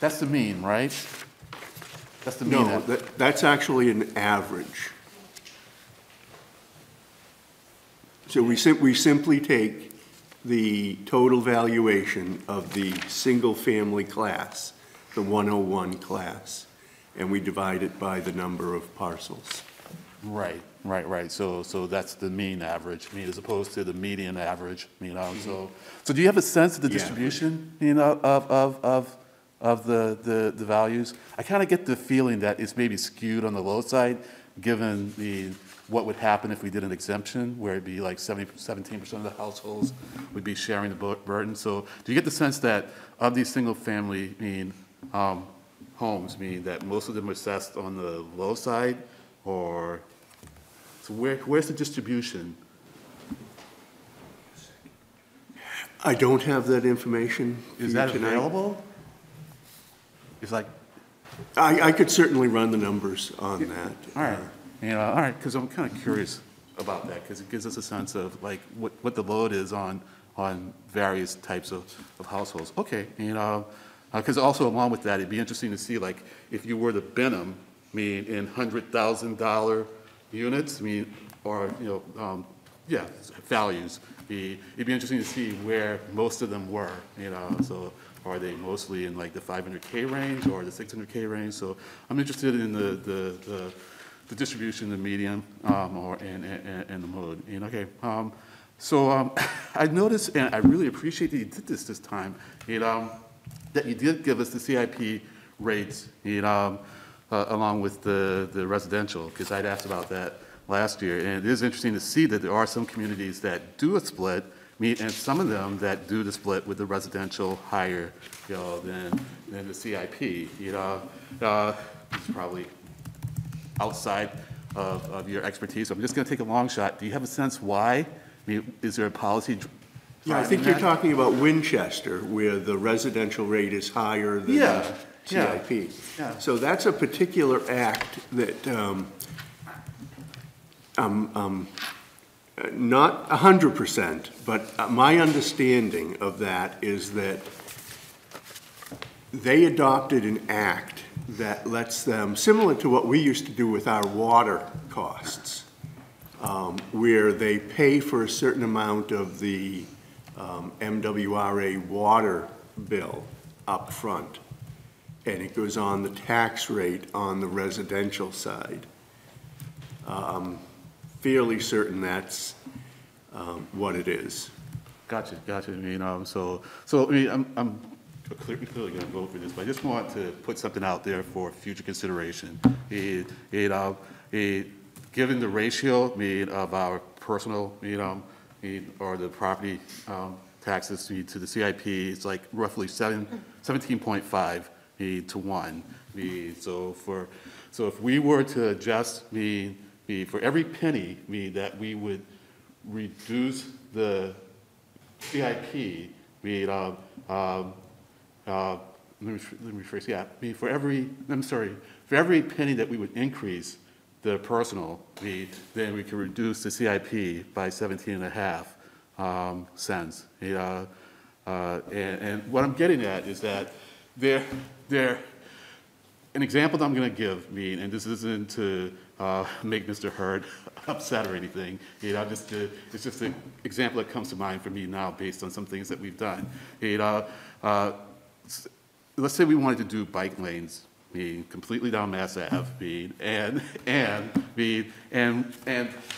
that's the mean, right? That's the mean. No, that's actually an average. So we simply take the total valuation of the single family class, the 101 class, and we divide it by the number of parcels. Right, right, right. So that's the mean average, I mean, as opposed to the median average, you know. Mm-hmm. So do you have a sense of the distribution, you know, of the values? I kind of get the feeling that it's maybe skewed on the low side, given what would happen if we did an exemption, where it'd be like 17% of the households would be sharing the burden. So do you get the sense that of these single family homes, that most of them are assessed on the low side, or so where's the distribution? I don't have that information. Is that available? It's like I could certainly run the numbers on that. All right. You know, all right, because I'm kind of curious about that, because it gives us a sense of like what the load is on various types of households. Okay, you know, because also along with that, it'd be interesting to see like if you were the Benham, in $100,000 units, or you know, values. It'd be interesting to see where most of them were. You know, so are they mostly in like the 500K range or the 600K range? So I'm interested in the distribution, the median, and the mode. And okay, I noticed, and I really appreciate that you did this time. That you did give us the CIP rates, along with the residential, because I'd asked about that last year, and it is interesting to see that there are some communities that do a split, and some of them that do the split with the residential higher, you know, than the CIP. You know, it's probably outside of your expertise. So I'm just going to take a long shot. Do you have a sense why? Is there a policy? Yeah, I think you're talking about Winchester, where the residential rate is higher than the CIP. Yeah. Yeah. So that's a particular act that not 100%, but my understanding of that is that they adopted an act that lets them, similar to what we used to do with our water costs, where they pay for a certain amount of the MWRA water bill up front, and it goes on the tax rate on the residential side. Fairly certain that's what it is. Gotcha, gotcha. I'm clearly going to vote for this, but I just want to put something out there for future consideration. Given the ratio of our personal, or the property taxes to the CIP, it's like roughly 17.5 to 1. So if we were to adjust for every penny that we would reduce the CIP, let me rephrase. For every penny that we would increase the personal, then we can reduce the CIP by 17.5 cents. And what I'm getting at is that an example that I'm going to give, and this isn't to make Mr. Hurd upset or anything. It's just an example that comes to mind for me now, based on some things that we've done. Let's say we wanted to do bike lanes, completely down Mass Ave, and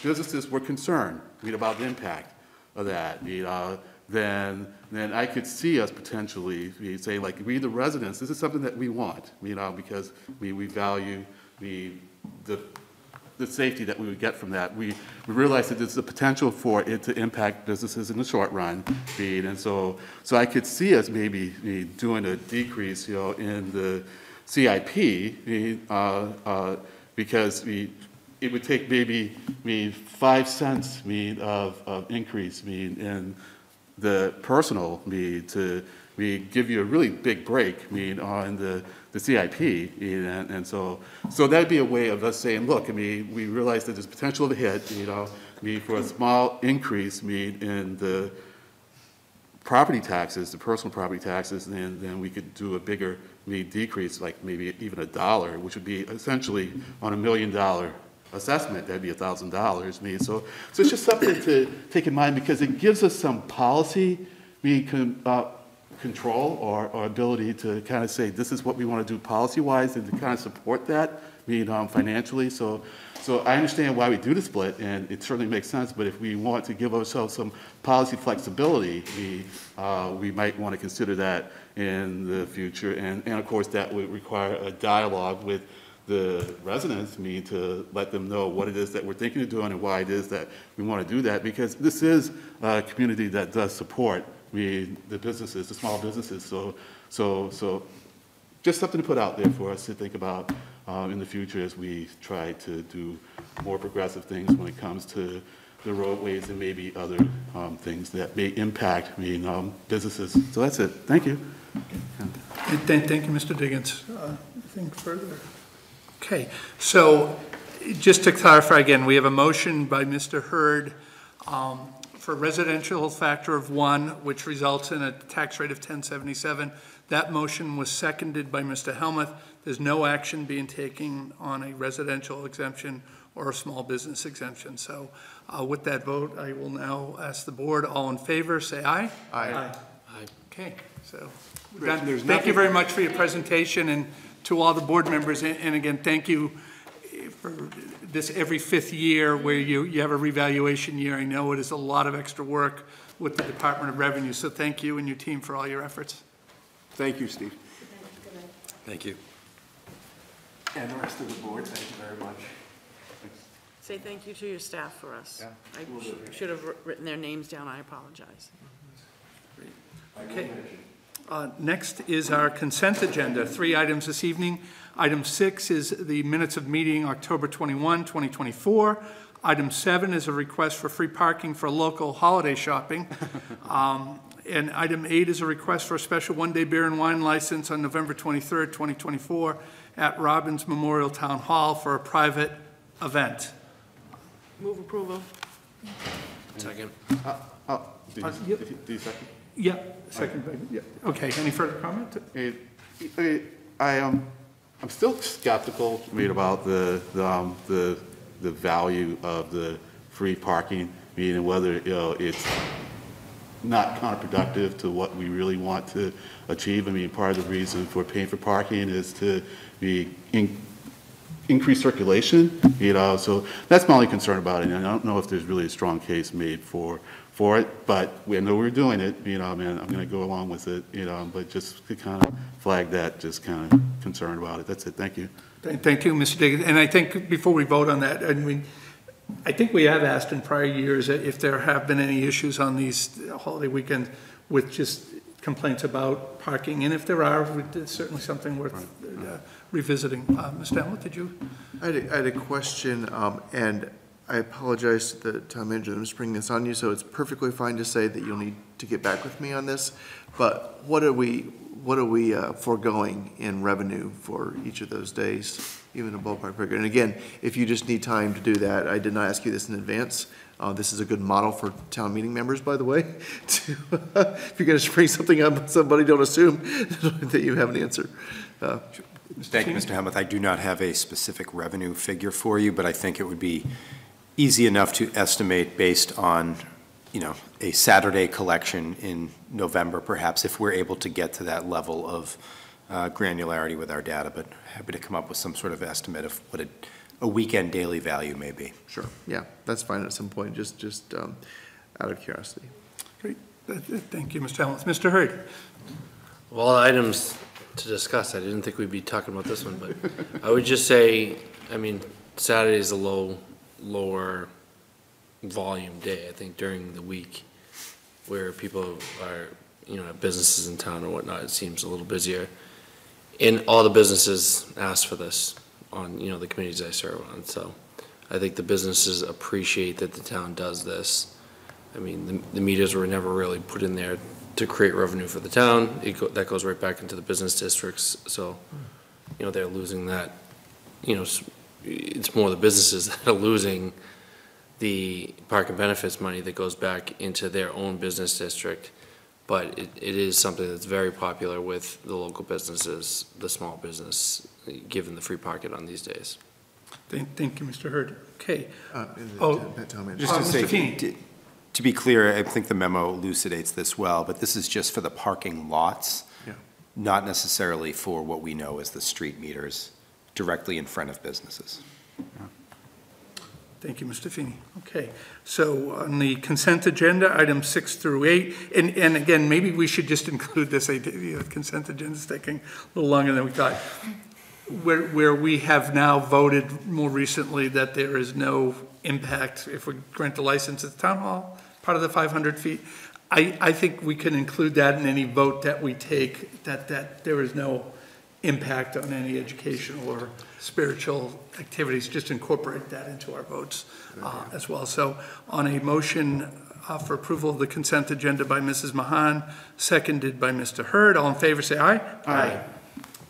businesses were concerned about the impact of that. Then I could see us potentially saying, like, we the residents, this is something that we want, because we value the safety that we would get from that. We realized that there's a potential for it to impact businesses in the short run, and so I could see us maybe doing a decrease, in the CIP, because it would take maybe 5 cents of increase in the personal need to give you a really big break on the CIP. And so that'd be a way of us saying, look, we realize that there's potential to hit, for a small increase in the property taxes, the personal property taxes, and then we could do a bigger decrease, like maybe even $1, which would be essentially on $1 million assessment, that'd be $1,000. So it's just something to take in mind because it gives us some policy control or ability to kind of say this is what we want to do policy-wise and to kind of support that financially. So I understand why we do the split, and it certainly makes sense, but if we want to give ourselves some policy flexibility, we might want to consider that in the future. And of course, that would require a dialogue with the residents, to let them know what it is that we're thinking of doing and why it is that we want to do that, because this is a community that does support the businesses, the small businesses. So just something to put out there for us to think about in the future as we try to do more progressive things when it comes to the roadways and maybe other things that may impact businesses. So that's it. Thank you. Thank you, Mr. Diggins. Anything further? Okay. So just to clarify again, we have a motion by Mr. Hurd for residential factor of 1, which results in a tax rate of 1077. That motion was seconded by Mr. Helmuth. There's no action being taken on a residential exemption or a small business exemption. So with that vote, I will now ask the board, all in favor, say aye. Aye. Aye. Aye. Okay, so we're done. Thank you very much for your presentation, and to all the board members. And again, thank you for this every 5th year where you have a revaluation year. I know it is a lot of extra work with the Department of Revenue. So thank you and your team for all your efforts. Thank you, Steve. Thank you. And the rest of the board, thank you very much. Thanks. Say thank you to your staff for us. Yeah. I should have written their names down. I apologize. Great. Okay. Next is our consent agenda. 3 items this evening. Item 6 is the minutes of meeting October 21, 2024. Item 7 is a request for free parking for local holiday shopping. And item 8 is a request for a special one-day beer and wine license on November 23rd, 2024 at Robbins Memorial Town Hall for a private event. Move approval. Second. Do you second? Yeah, second. Okay. Yeah. Okay, any further comment? I'm still skeptical about the value of the free parking, meaning whether it's not counterproductive to what we really want to achieve. Part of the reason for paying for parking is to increase circulation, so that's my only concern about it, and I don't know if there's really a strong case made for it, but we know we're doing it, and I'm gonna go along with it, but just to kind of flag that, just kind of concerned about it. That's it, thank you. Thank you, Mr. Diggins. And I think before we vote on that, I think we have asked in prior years if there have been any issues on these holiday weekends with just complaints about parking, and if there are, it's certainly something worth revisiting. Mr. Allen, did you? I had a question, and I apologize to the town manager that I'm just bringing this on you, so it's perfectly fine to say that you'll need to get back with me on this, but what are we foregoing in revenue for each of those days, even a ballpark figure? And again, if you just need time to do that, I did not ask you this in advance. This is a good model for town meeting members, by the way. If you're going to bring something up, somebody don't assume that you have an answer. Thank you, Mr. Helmuth. I do not have a specific revenue figure for you, but I think it would be easy enough to estimate based on, a Saturday collection in November, perhaps, if we're able to get to that level of granularity with our data, but happy to come up with some sort of estimate of what a weekend daily value may be. Sure, yeah, that's fine at some point, just out of curiosity. Great, thank you, Mr. Helmuth. Mr. Hurd. Of all items to discuss, I didn't think we'd be talking about this one, but I would just say, Saturday is a lower volume day, I think, during the week, where people are, businesses in town or whatnot, it seems a little busier. And all the businesses ask for this on, the communities I serve on. So I think the businesses appreciate that the town does this. I mean, the meters were never really put in there to create revenue for the town. That goes right back into the business districts. So, you know, they're losing that. You know, it's more the businesses that are losing the park and benefits money that goes back into their own business district. But it is something that's very popular with the local businesses, the small business, given the free pocket on these days. Thank you, Mr. Hurd. Okay. To be clear, I think the memo elucidates this well, but this is just for the parking lots, not necessarily for what we know as the street meters directly in front of businesses. Yeah. Thank you, Mr. Feeney. Okay, so on the consent agenda, items 6 through 8, and again, maybe we should just include this. Consent agenda is taking a little longer than we thought. Where we have now voted more recently that there is no impact if we grant a license at the town hall, part of the 500 feet. I think we can include that in any vote that we take, that there is no impact on any educational or spiritual activities. Just incorporate that into our votes as well. So on a motion for approval of the consent agenda by Mrs. Mahan, seconded by Mr. Hurd. All in favor say aye. Aye.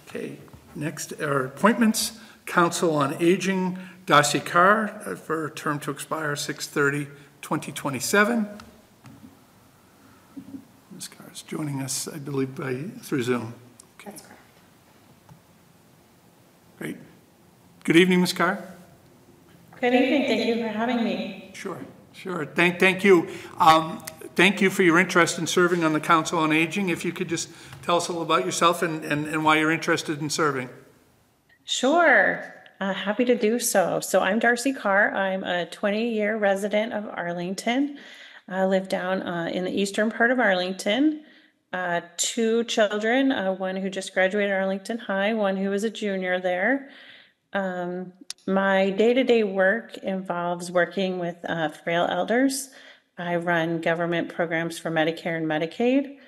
Okay, next are appointments. Council on Aging, Darcy Carr for a term to expire 6/30/2027. Ms. Carr is joining us, I believe, through Zoom. Okay. That's correct. Great. Good evening, Ms. Carr. Good evening. Thank you for having me. Sure, sure. Thank you. Thank you for your interest in serving on the Council on Aging. If you could just tell us a little about yourself and why you're interested in serving. Sure. Happy to do so. So I'm Darcy Carr. I'm a 20-year resident of Arlington. I live down in the eastern part of Arlington. Two children, one who just graduated Arlington High, one who is a junior there. My day-to-day work involves working with frail elders. I run government programs for Medicare and Medicaid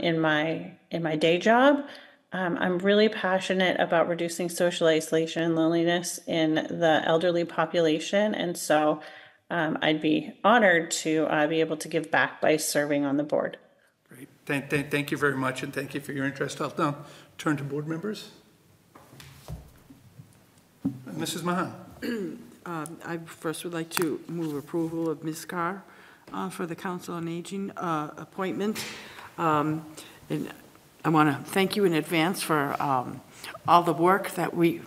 in my day job. I'm really passionate about reducing social isolation and loneliness in the elderly population, and so I'd be honored to be able to give back by serving on the board. Great. Thank you very much, and thank you for your interest. I'll now turn to board members. Mrs. Mahan. I first would like to move approval of Ms. Carr for the Council on Aging appointment. And I want to thank you in advance for all the work that we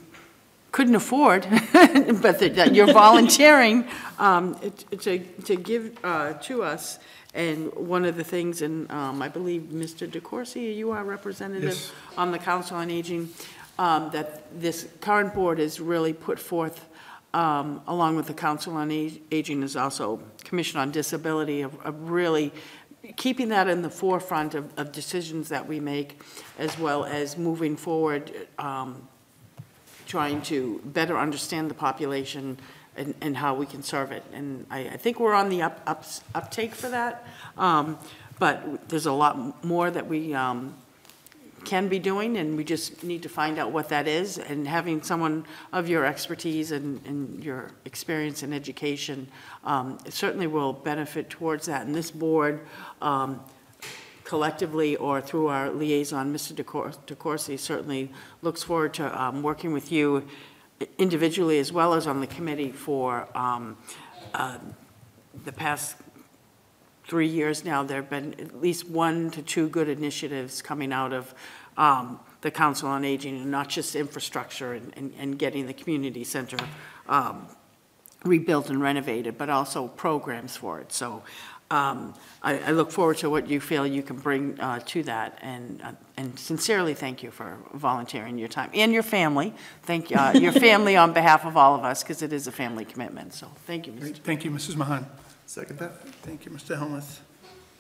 couldn't afford, but that you're volunteering to give to us. And one of the things, and I believe Mr. DeCourcy, you are representative [S2] Yes. [S1] On the Council on Aging, that this current board has really put forth, along with the Council on Aging is also Commission on Disability, of really keeping that in the forefront of decisions that we make, as well as moving forward, trying to better understand the population and how we can serve it. And I think we're on the uptake for that, but there's a lot more that we can be doing, and we just need to find out what that is. And having someone of your expertise and your experience in education, it certainly will benefit towards that. And this board, collectively or through our liaison, Mr. DeCourcy, certainly looks forward to working with you individually as well as on the committee for the past 3 years now. There have been at least 1 to 2 good initiatives coming out of the Council on Aging, and not just infrastructure and getting the community center rebuilt and renovated, but also programs for it. So I look forward to what you feel you can bring to that, and sincerely thank you for volunteering your time and your family. Thank your family on behalf of all of us, because it is a family commitment. So thank you, Mr. Great. Thank you, Mrs. Mahan. Second that. Thank you, Mr. Helmuth.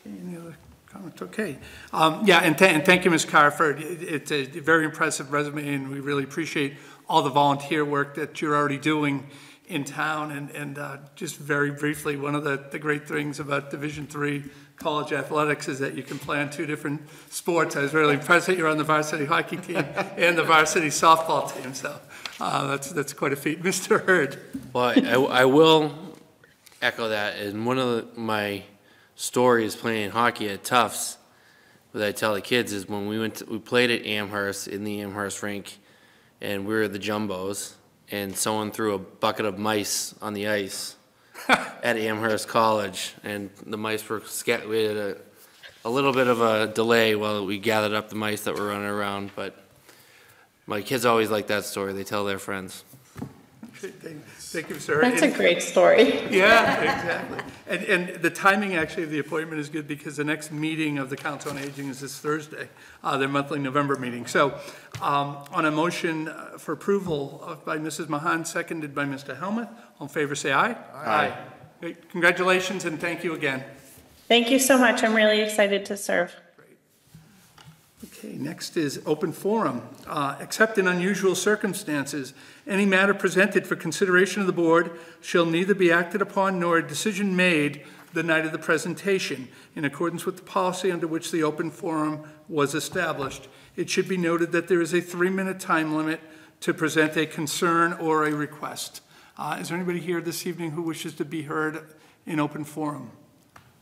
Any other comments? Okay. And thank you, Ms. Carr. It's a very impressive resume, and we really appreciate all the volunteer work that you're already doing in town. And just very briefly, one of the great things about Division III college athletics is that you can play on 2 different sports. I was really impressed that you're on the varsity hockey team and the varsity softball team. So that's quite a feat. Mr. Hurd. Well, I will echo that, and one of my stories playing hockey at Tufts that I tell the kids is when we went to, we played at Amherst in the Amherst rink, and we were the Jumbos, and someone threw a bucket of mice on the ice at Amherst College, and the mice were scat. We had a little bit of a delay while we gathered up the mice that were running around, but my kids always like that story. They tell their friends. Thank you, sir. That's a great story. Yeah, exactly. And the timing, actually, of the appointment is good because the next meeting of the Council on Aging is this Thursday, their monthly November meeting. So on a motion for approval by Mrs. Mahan, seconded by Mr. Helmuth, all in favor say aye. Aye. Aye. Congratulations and thank you again. Thank you so much. I'm really excited to serve. Okay, next is open forum. Except in unusual circumstances, any matter presented for consideration of the board shall neither be acted upon nor a decision made the night of the presentation. In accordance with the policy under which the open forum was established, it should be noted that there is a 3-minute time limit to present a concern or a request. Is there anybody here this evening who wishes to be heard in open forum?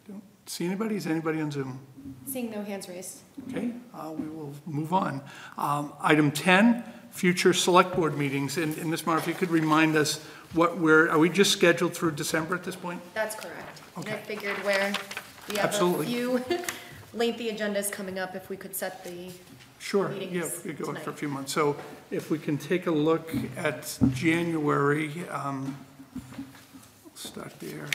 Don't see anybody? Is anybody on Zoom? Seeing no hands raised. Okay, we will move on. Item 10, future select board meetings. And Ms. Maher, if you could remind us what we're, are we just scheduled through December at this point? That's correct. Okay. And I figured where we have a few lengthy agendas coming up, if we could set the meetings yeah, we could go tonight. For a few months. So if we can take a look at January, we'll start there.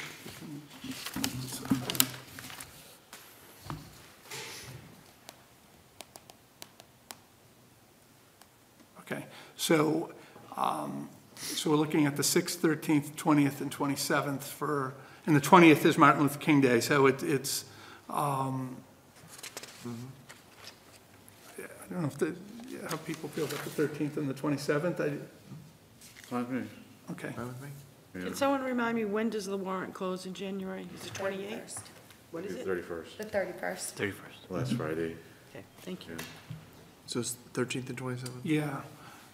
Okay, so we're looking at the 6th, 13th, 20th, and 27th for, and the 20th is Martin Luther King Day, so it's, I don't know if how people feel about the 13th and the 27th. Okay. Yeah. Can someone remind me, when does the warrant close in January? Is it 28th? What is it? 31st. The 31st. 31st. Last Friday. Okay, thank you. Yeah. So it's 13th and 27th? Yeah.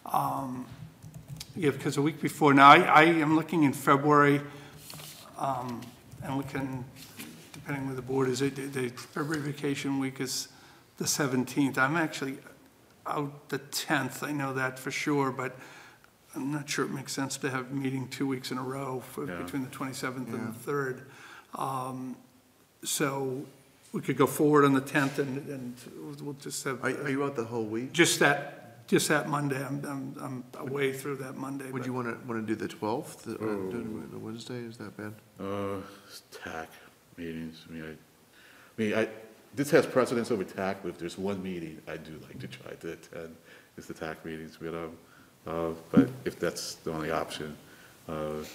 Yeah, because a week before. Now, I am looking in February, and we can, depending where the board is, the February vacation week is the 17th. I'm actually out the 10th. I know that for sure, but I'm not sure it makes sense to have a meeting 2 weeks in a row for, between the 27th and the 3rd. So we could go forward on the 10th, and we'll just have. Are you out the whole week? Just that Monday. I'm away through that Monday. Would you want to do the 12th? The Wednesday, is that bad? TAC meetings. I mean, this has precedence over TAC. If there's one meeting, I do like to try to attend. It's the TAC meetings, but if that's the only option. It's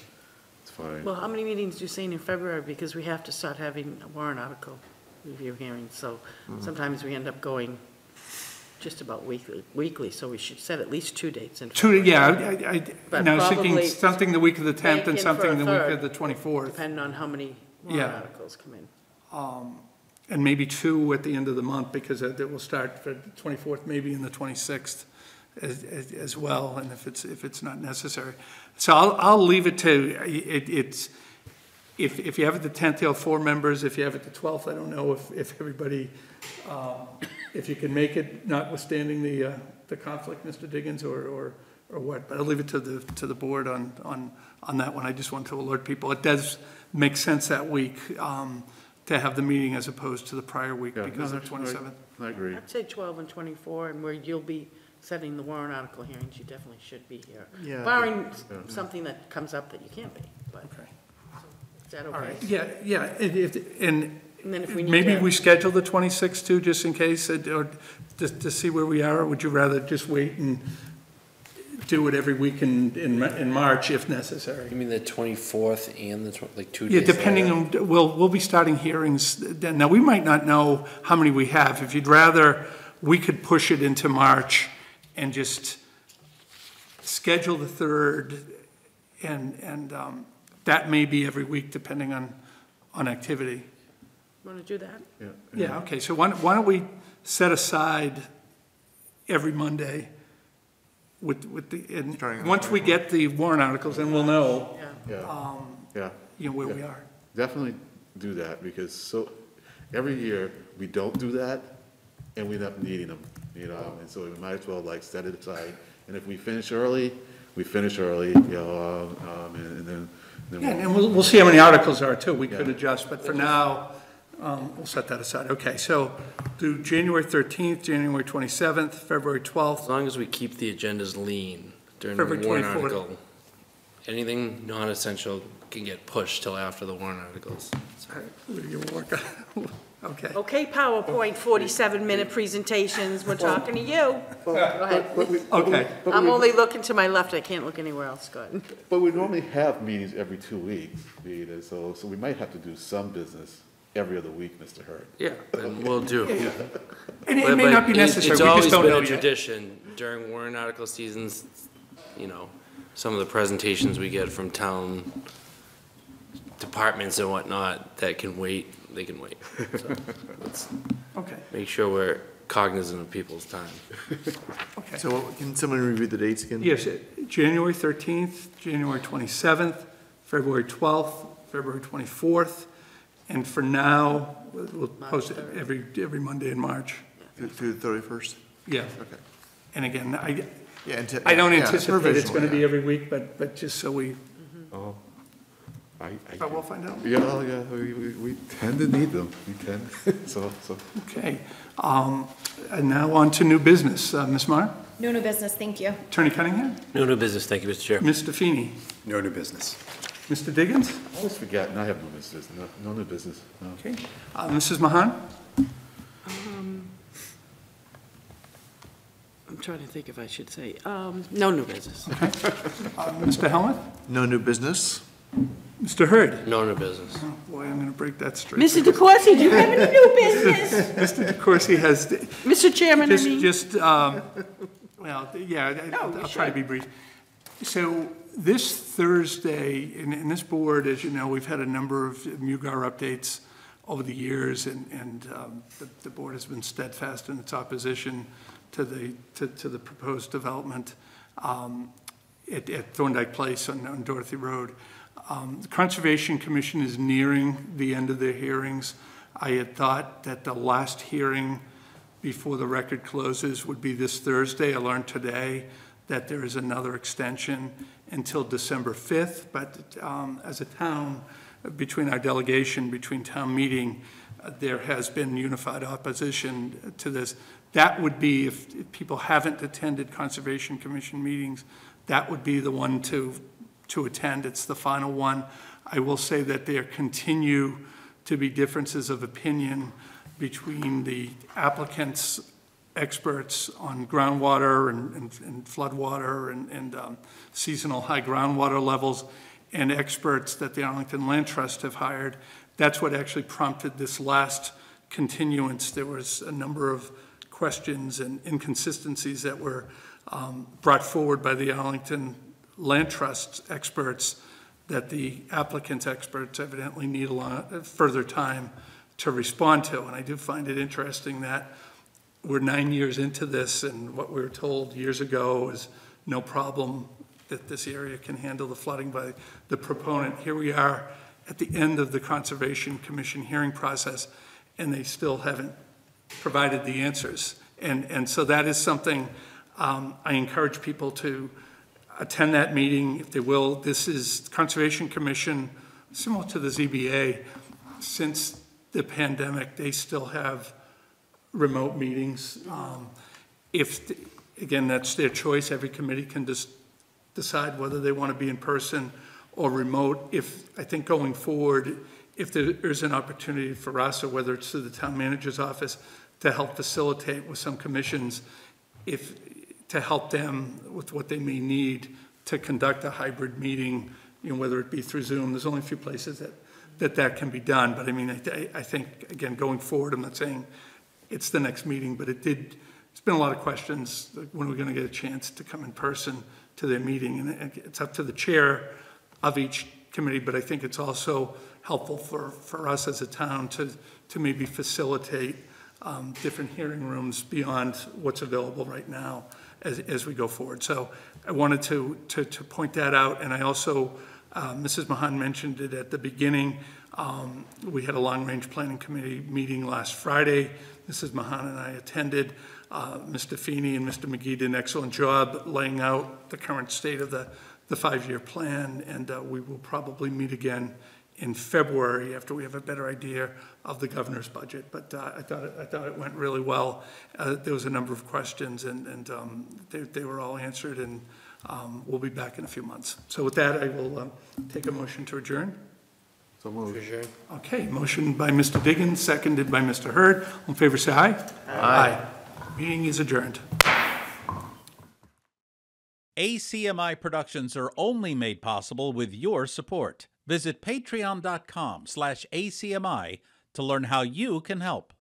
fine. Well, how many meetings do you see in February? Because we have to start having a warrant article review hearings, so sometimes we end up going just about weekly, so we should set at least 2 dates in February. I was thinking something the week of the 10th and something the week of the 24th. Depending on how many warrant articles come in. And maybe 2 at the end of the month, because it will start for the 24th, maybe in the 26th as well, and if it's not necessary. So I'll leave it to, it's... If you have it the 10th, you'll have 4 members. If you have it the 12th, I don't know if everybody, if you can make it, notwithstanding the conflict, Mr. Diggins, or what. But I'll leave it to the board on that one. I just want to alert people. It does make sense that week to have the meeting as opposed to the prior week because of the 27th. I agree. I'd say 12 and 24, and where you'll be setting the warrant article hearings, you definitely should be here, barring something that comes up that you can't be. But. Okay. Is that okay? All right. Yeah. And then if we need we schedule the 26th too, just in case, or just to see where we are. Or would you rather just wait and do it every week in March if necessary? You mean the 24th and the like 2 days? Yeah, depending on we'll be starting hearings then. Now we might not know how many we have. If you'd rather, we could push it into March and just schedule the 3rd and. That may be every week, depending on activity. Want to do that? Yeah. Yeah. Okay. So why don't we set aside every Monday and once we get the warrant articles, then we'll know. Yeah. You know where we are. Definitely do that, because so every year we don't do that and we end up needing them, you know, and so we might as well like set it aside. And if we finish early, we finish early, you know, and then yeah, and we'll see how many articles there are too. We could adjust, but for now, we'll set that aside. Okay, so do January 13th, January 27th, February 12th. As long as we keep the agendas lean during February the warrant article, anything non-essential can get pushed till after the warrant articles. Okay. Okay, PowerPoint 47-minute presentations. We're talking to you. Go ahead. Okay. I'm only looking to my left. I can't look anywhere else. Go ahead. But we normally have meetings every 2 weeks, Vita, so we might have to do some business every other week, Mr. Hurd. Yeah, and we'll do. Yeah. And it may not be necessary. It's always been a tradition during warrant article seasons, you know, some of the presentations we get from town departments and whatnot that can wait. They can wait. So let's make sure we're cognizant of people's time. Okay. So can someone review the dates again? Yes, January 13th, January 27th, February 12th, February 24th, and for now, we'll post it every Monday in March. Through the 31st? Yeah. Okay. And again, I don't anticipate it's going to be every week, but just so we... But we'll find out. Yeah, yeah. We tend to need them. We tend. So. Okay. And now on to new business. Ms. Maher? No new business. Thank you. Attorney Cunningham? No new business. Thank you, Mr. Chair. Mr. Feeney? No new business. Mr. Diggins? I always forget. I have no business. No new business. No. Okay. Mrs. Mahan? I'm trying to think if I should say. No new business. Okay. Mr. Helmuth? No new business. Mr. Hurd? No new business. Oh, boy, I'm going to break that straight. Mr. DeCourcy, do you have any new business? Mr. DeCourcy has... Mr. Chairman, I mean. Well, yeah, I'll try to be brief. So this Thursday, in this board, as you know, we've had a number of MUGAR updates over the years, and the board has been steadfast in its opposition to the proposed development at Thorndike Place on Dorothy Road. The Conservation Commission is nearing the end of their hearings. I had thought that the last hearing before the record closes would be this Thursday. I learned today that there is another extension until December 5th, but as a town, between our delegation, between town meeting, there has been unified opposition to this. That would be, if people haven't attended Conservation Commission meetings, that would be the one to attend. It's the final one. I will say that there continue to be differences of opinion between the applicants, experts on groundwater and floodwater and seasonal high groundwater levels, and experts that the Arlington Land Trust have hired. That's what actually prompted this last continuance. There was a number of questions and inconsistencies that were brought forward by the Arlington Land Trust experts that the applicant's experts evidently need a lot further time to respond to. And I do find it interesting that we're 9 years into this, and what we were told years ago is no problem, that this area can handle the flooding by the proponent. Here we are at the end of the Conservation Commission hearing process, and they still haven't provided the answers. And so that is something I encourage people to attend that meeting if they will. This is Conservation Commission, similar to the ZBA. Since the pandemic, they still have remote meetings. Again, that's their choice. Every committee can just decide whether they want to be in person or remote. I think going forward, if there's an opportunity for us, or whether it's through the town manager's office, to help facilitate with some commissions, to help them with what they may need to conduct a hybrid meeting, you know, whether it be through Zoom. There's only a few places that can be done. But I mean, I think, again, going forward, I'm not saying it's the next meeting, but it's been a lot of questions, like, when are we gonna get a chance to come in person to their meeting? And it's up to the chair of each committee, but I think it's also helpful for us as a town to maybe facilitate different hearing rooms beyond what's available right now as we go forward. So I wanted to point that out, and I also Mrs. Mahan mentioned it at the beginning. We had a long-range planning committee meeting last Friday. Mrs. Mahan and I attended. Mr. Feeney and Mr. McGee did an excellent job laying out the current state of the five-year plan, and we will probably meet again in February after we have a better idea of the governor's budget. But I thought it went really well. There was a number of questions, and they were all answered, and we'll be back in a few months. So with that, I will take a motion to adjourn. So moved. Okay, motion by Mr. Diggins, seconded by Mr. Hurd. All in favor, say aye. Aye. Aye. Meeting is adjourned. ACMI productions are only made possible with your support. Visit patreon.com/ACMI to learn how you can help.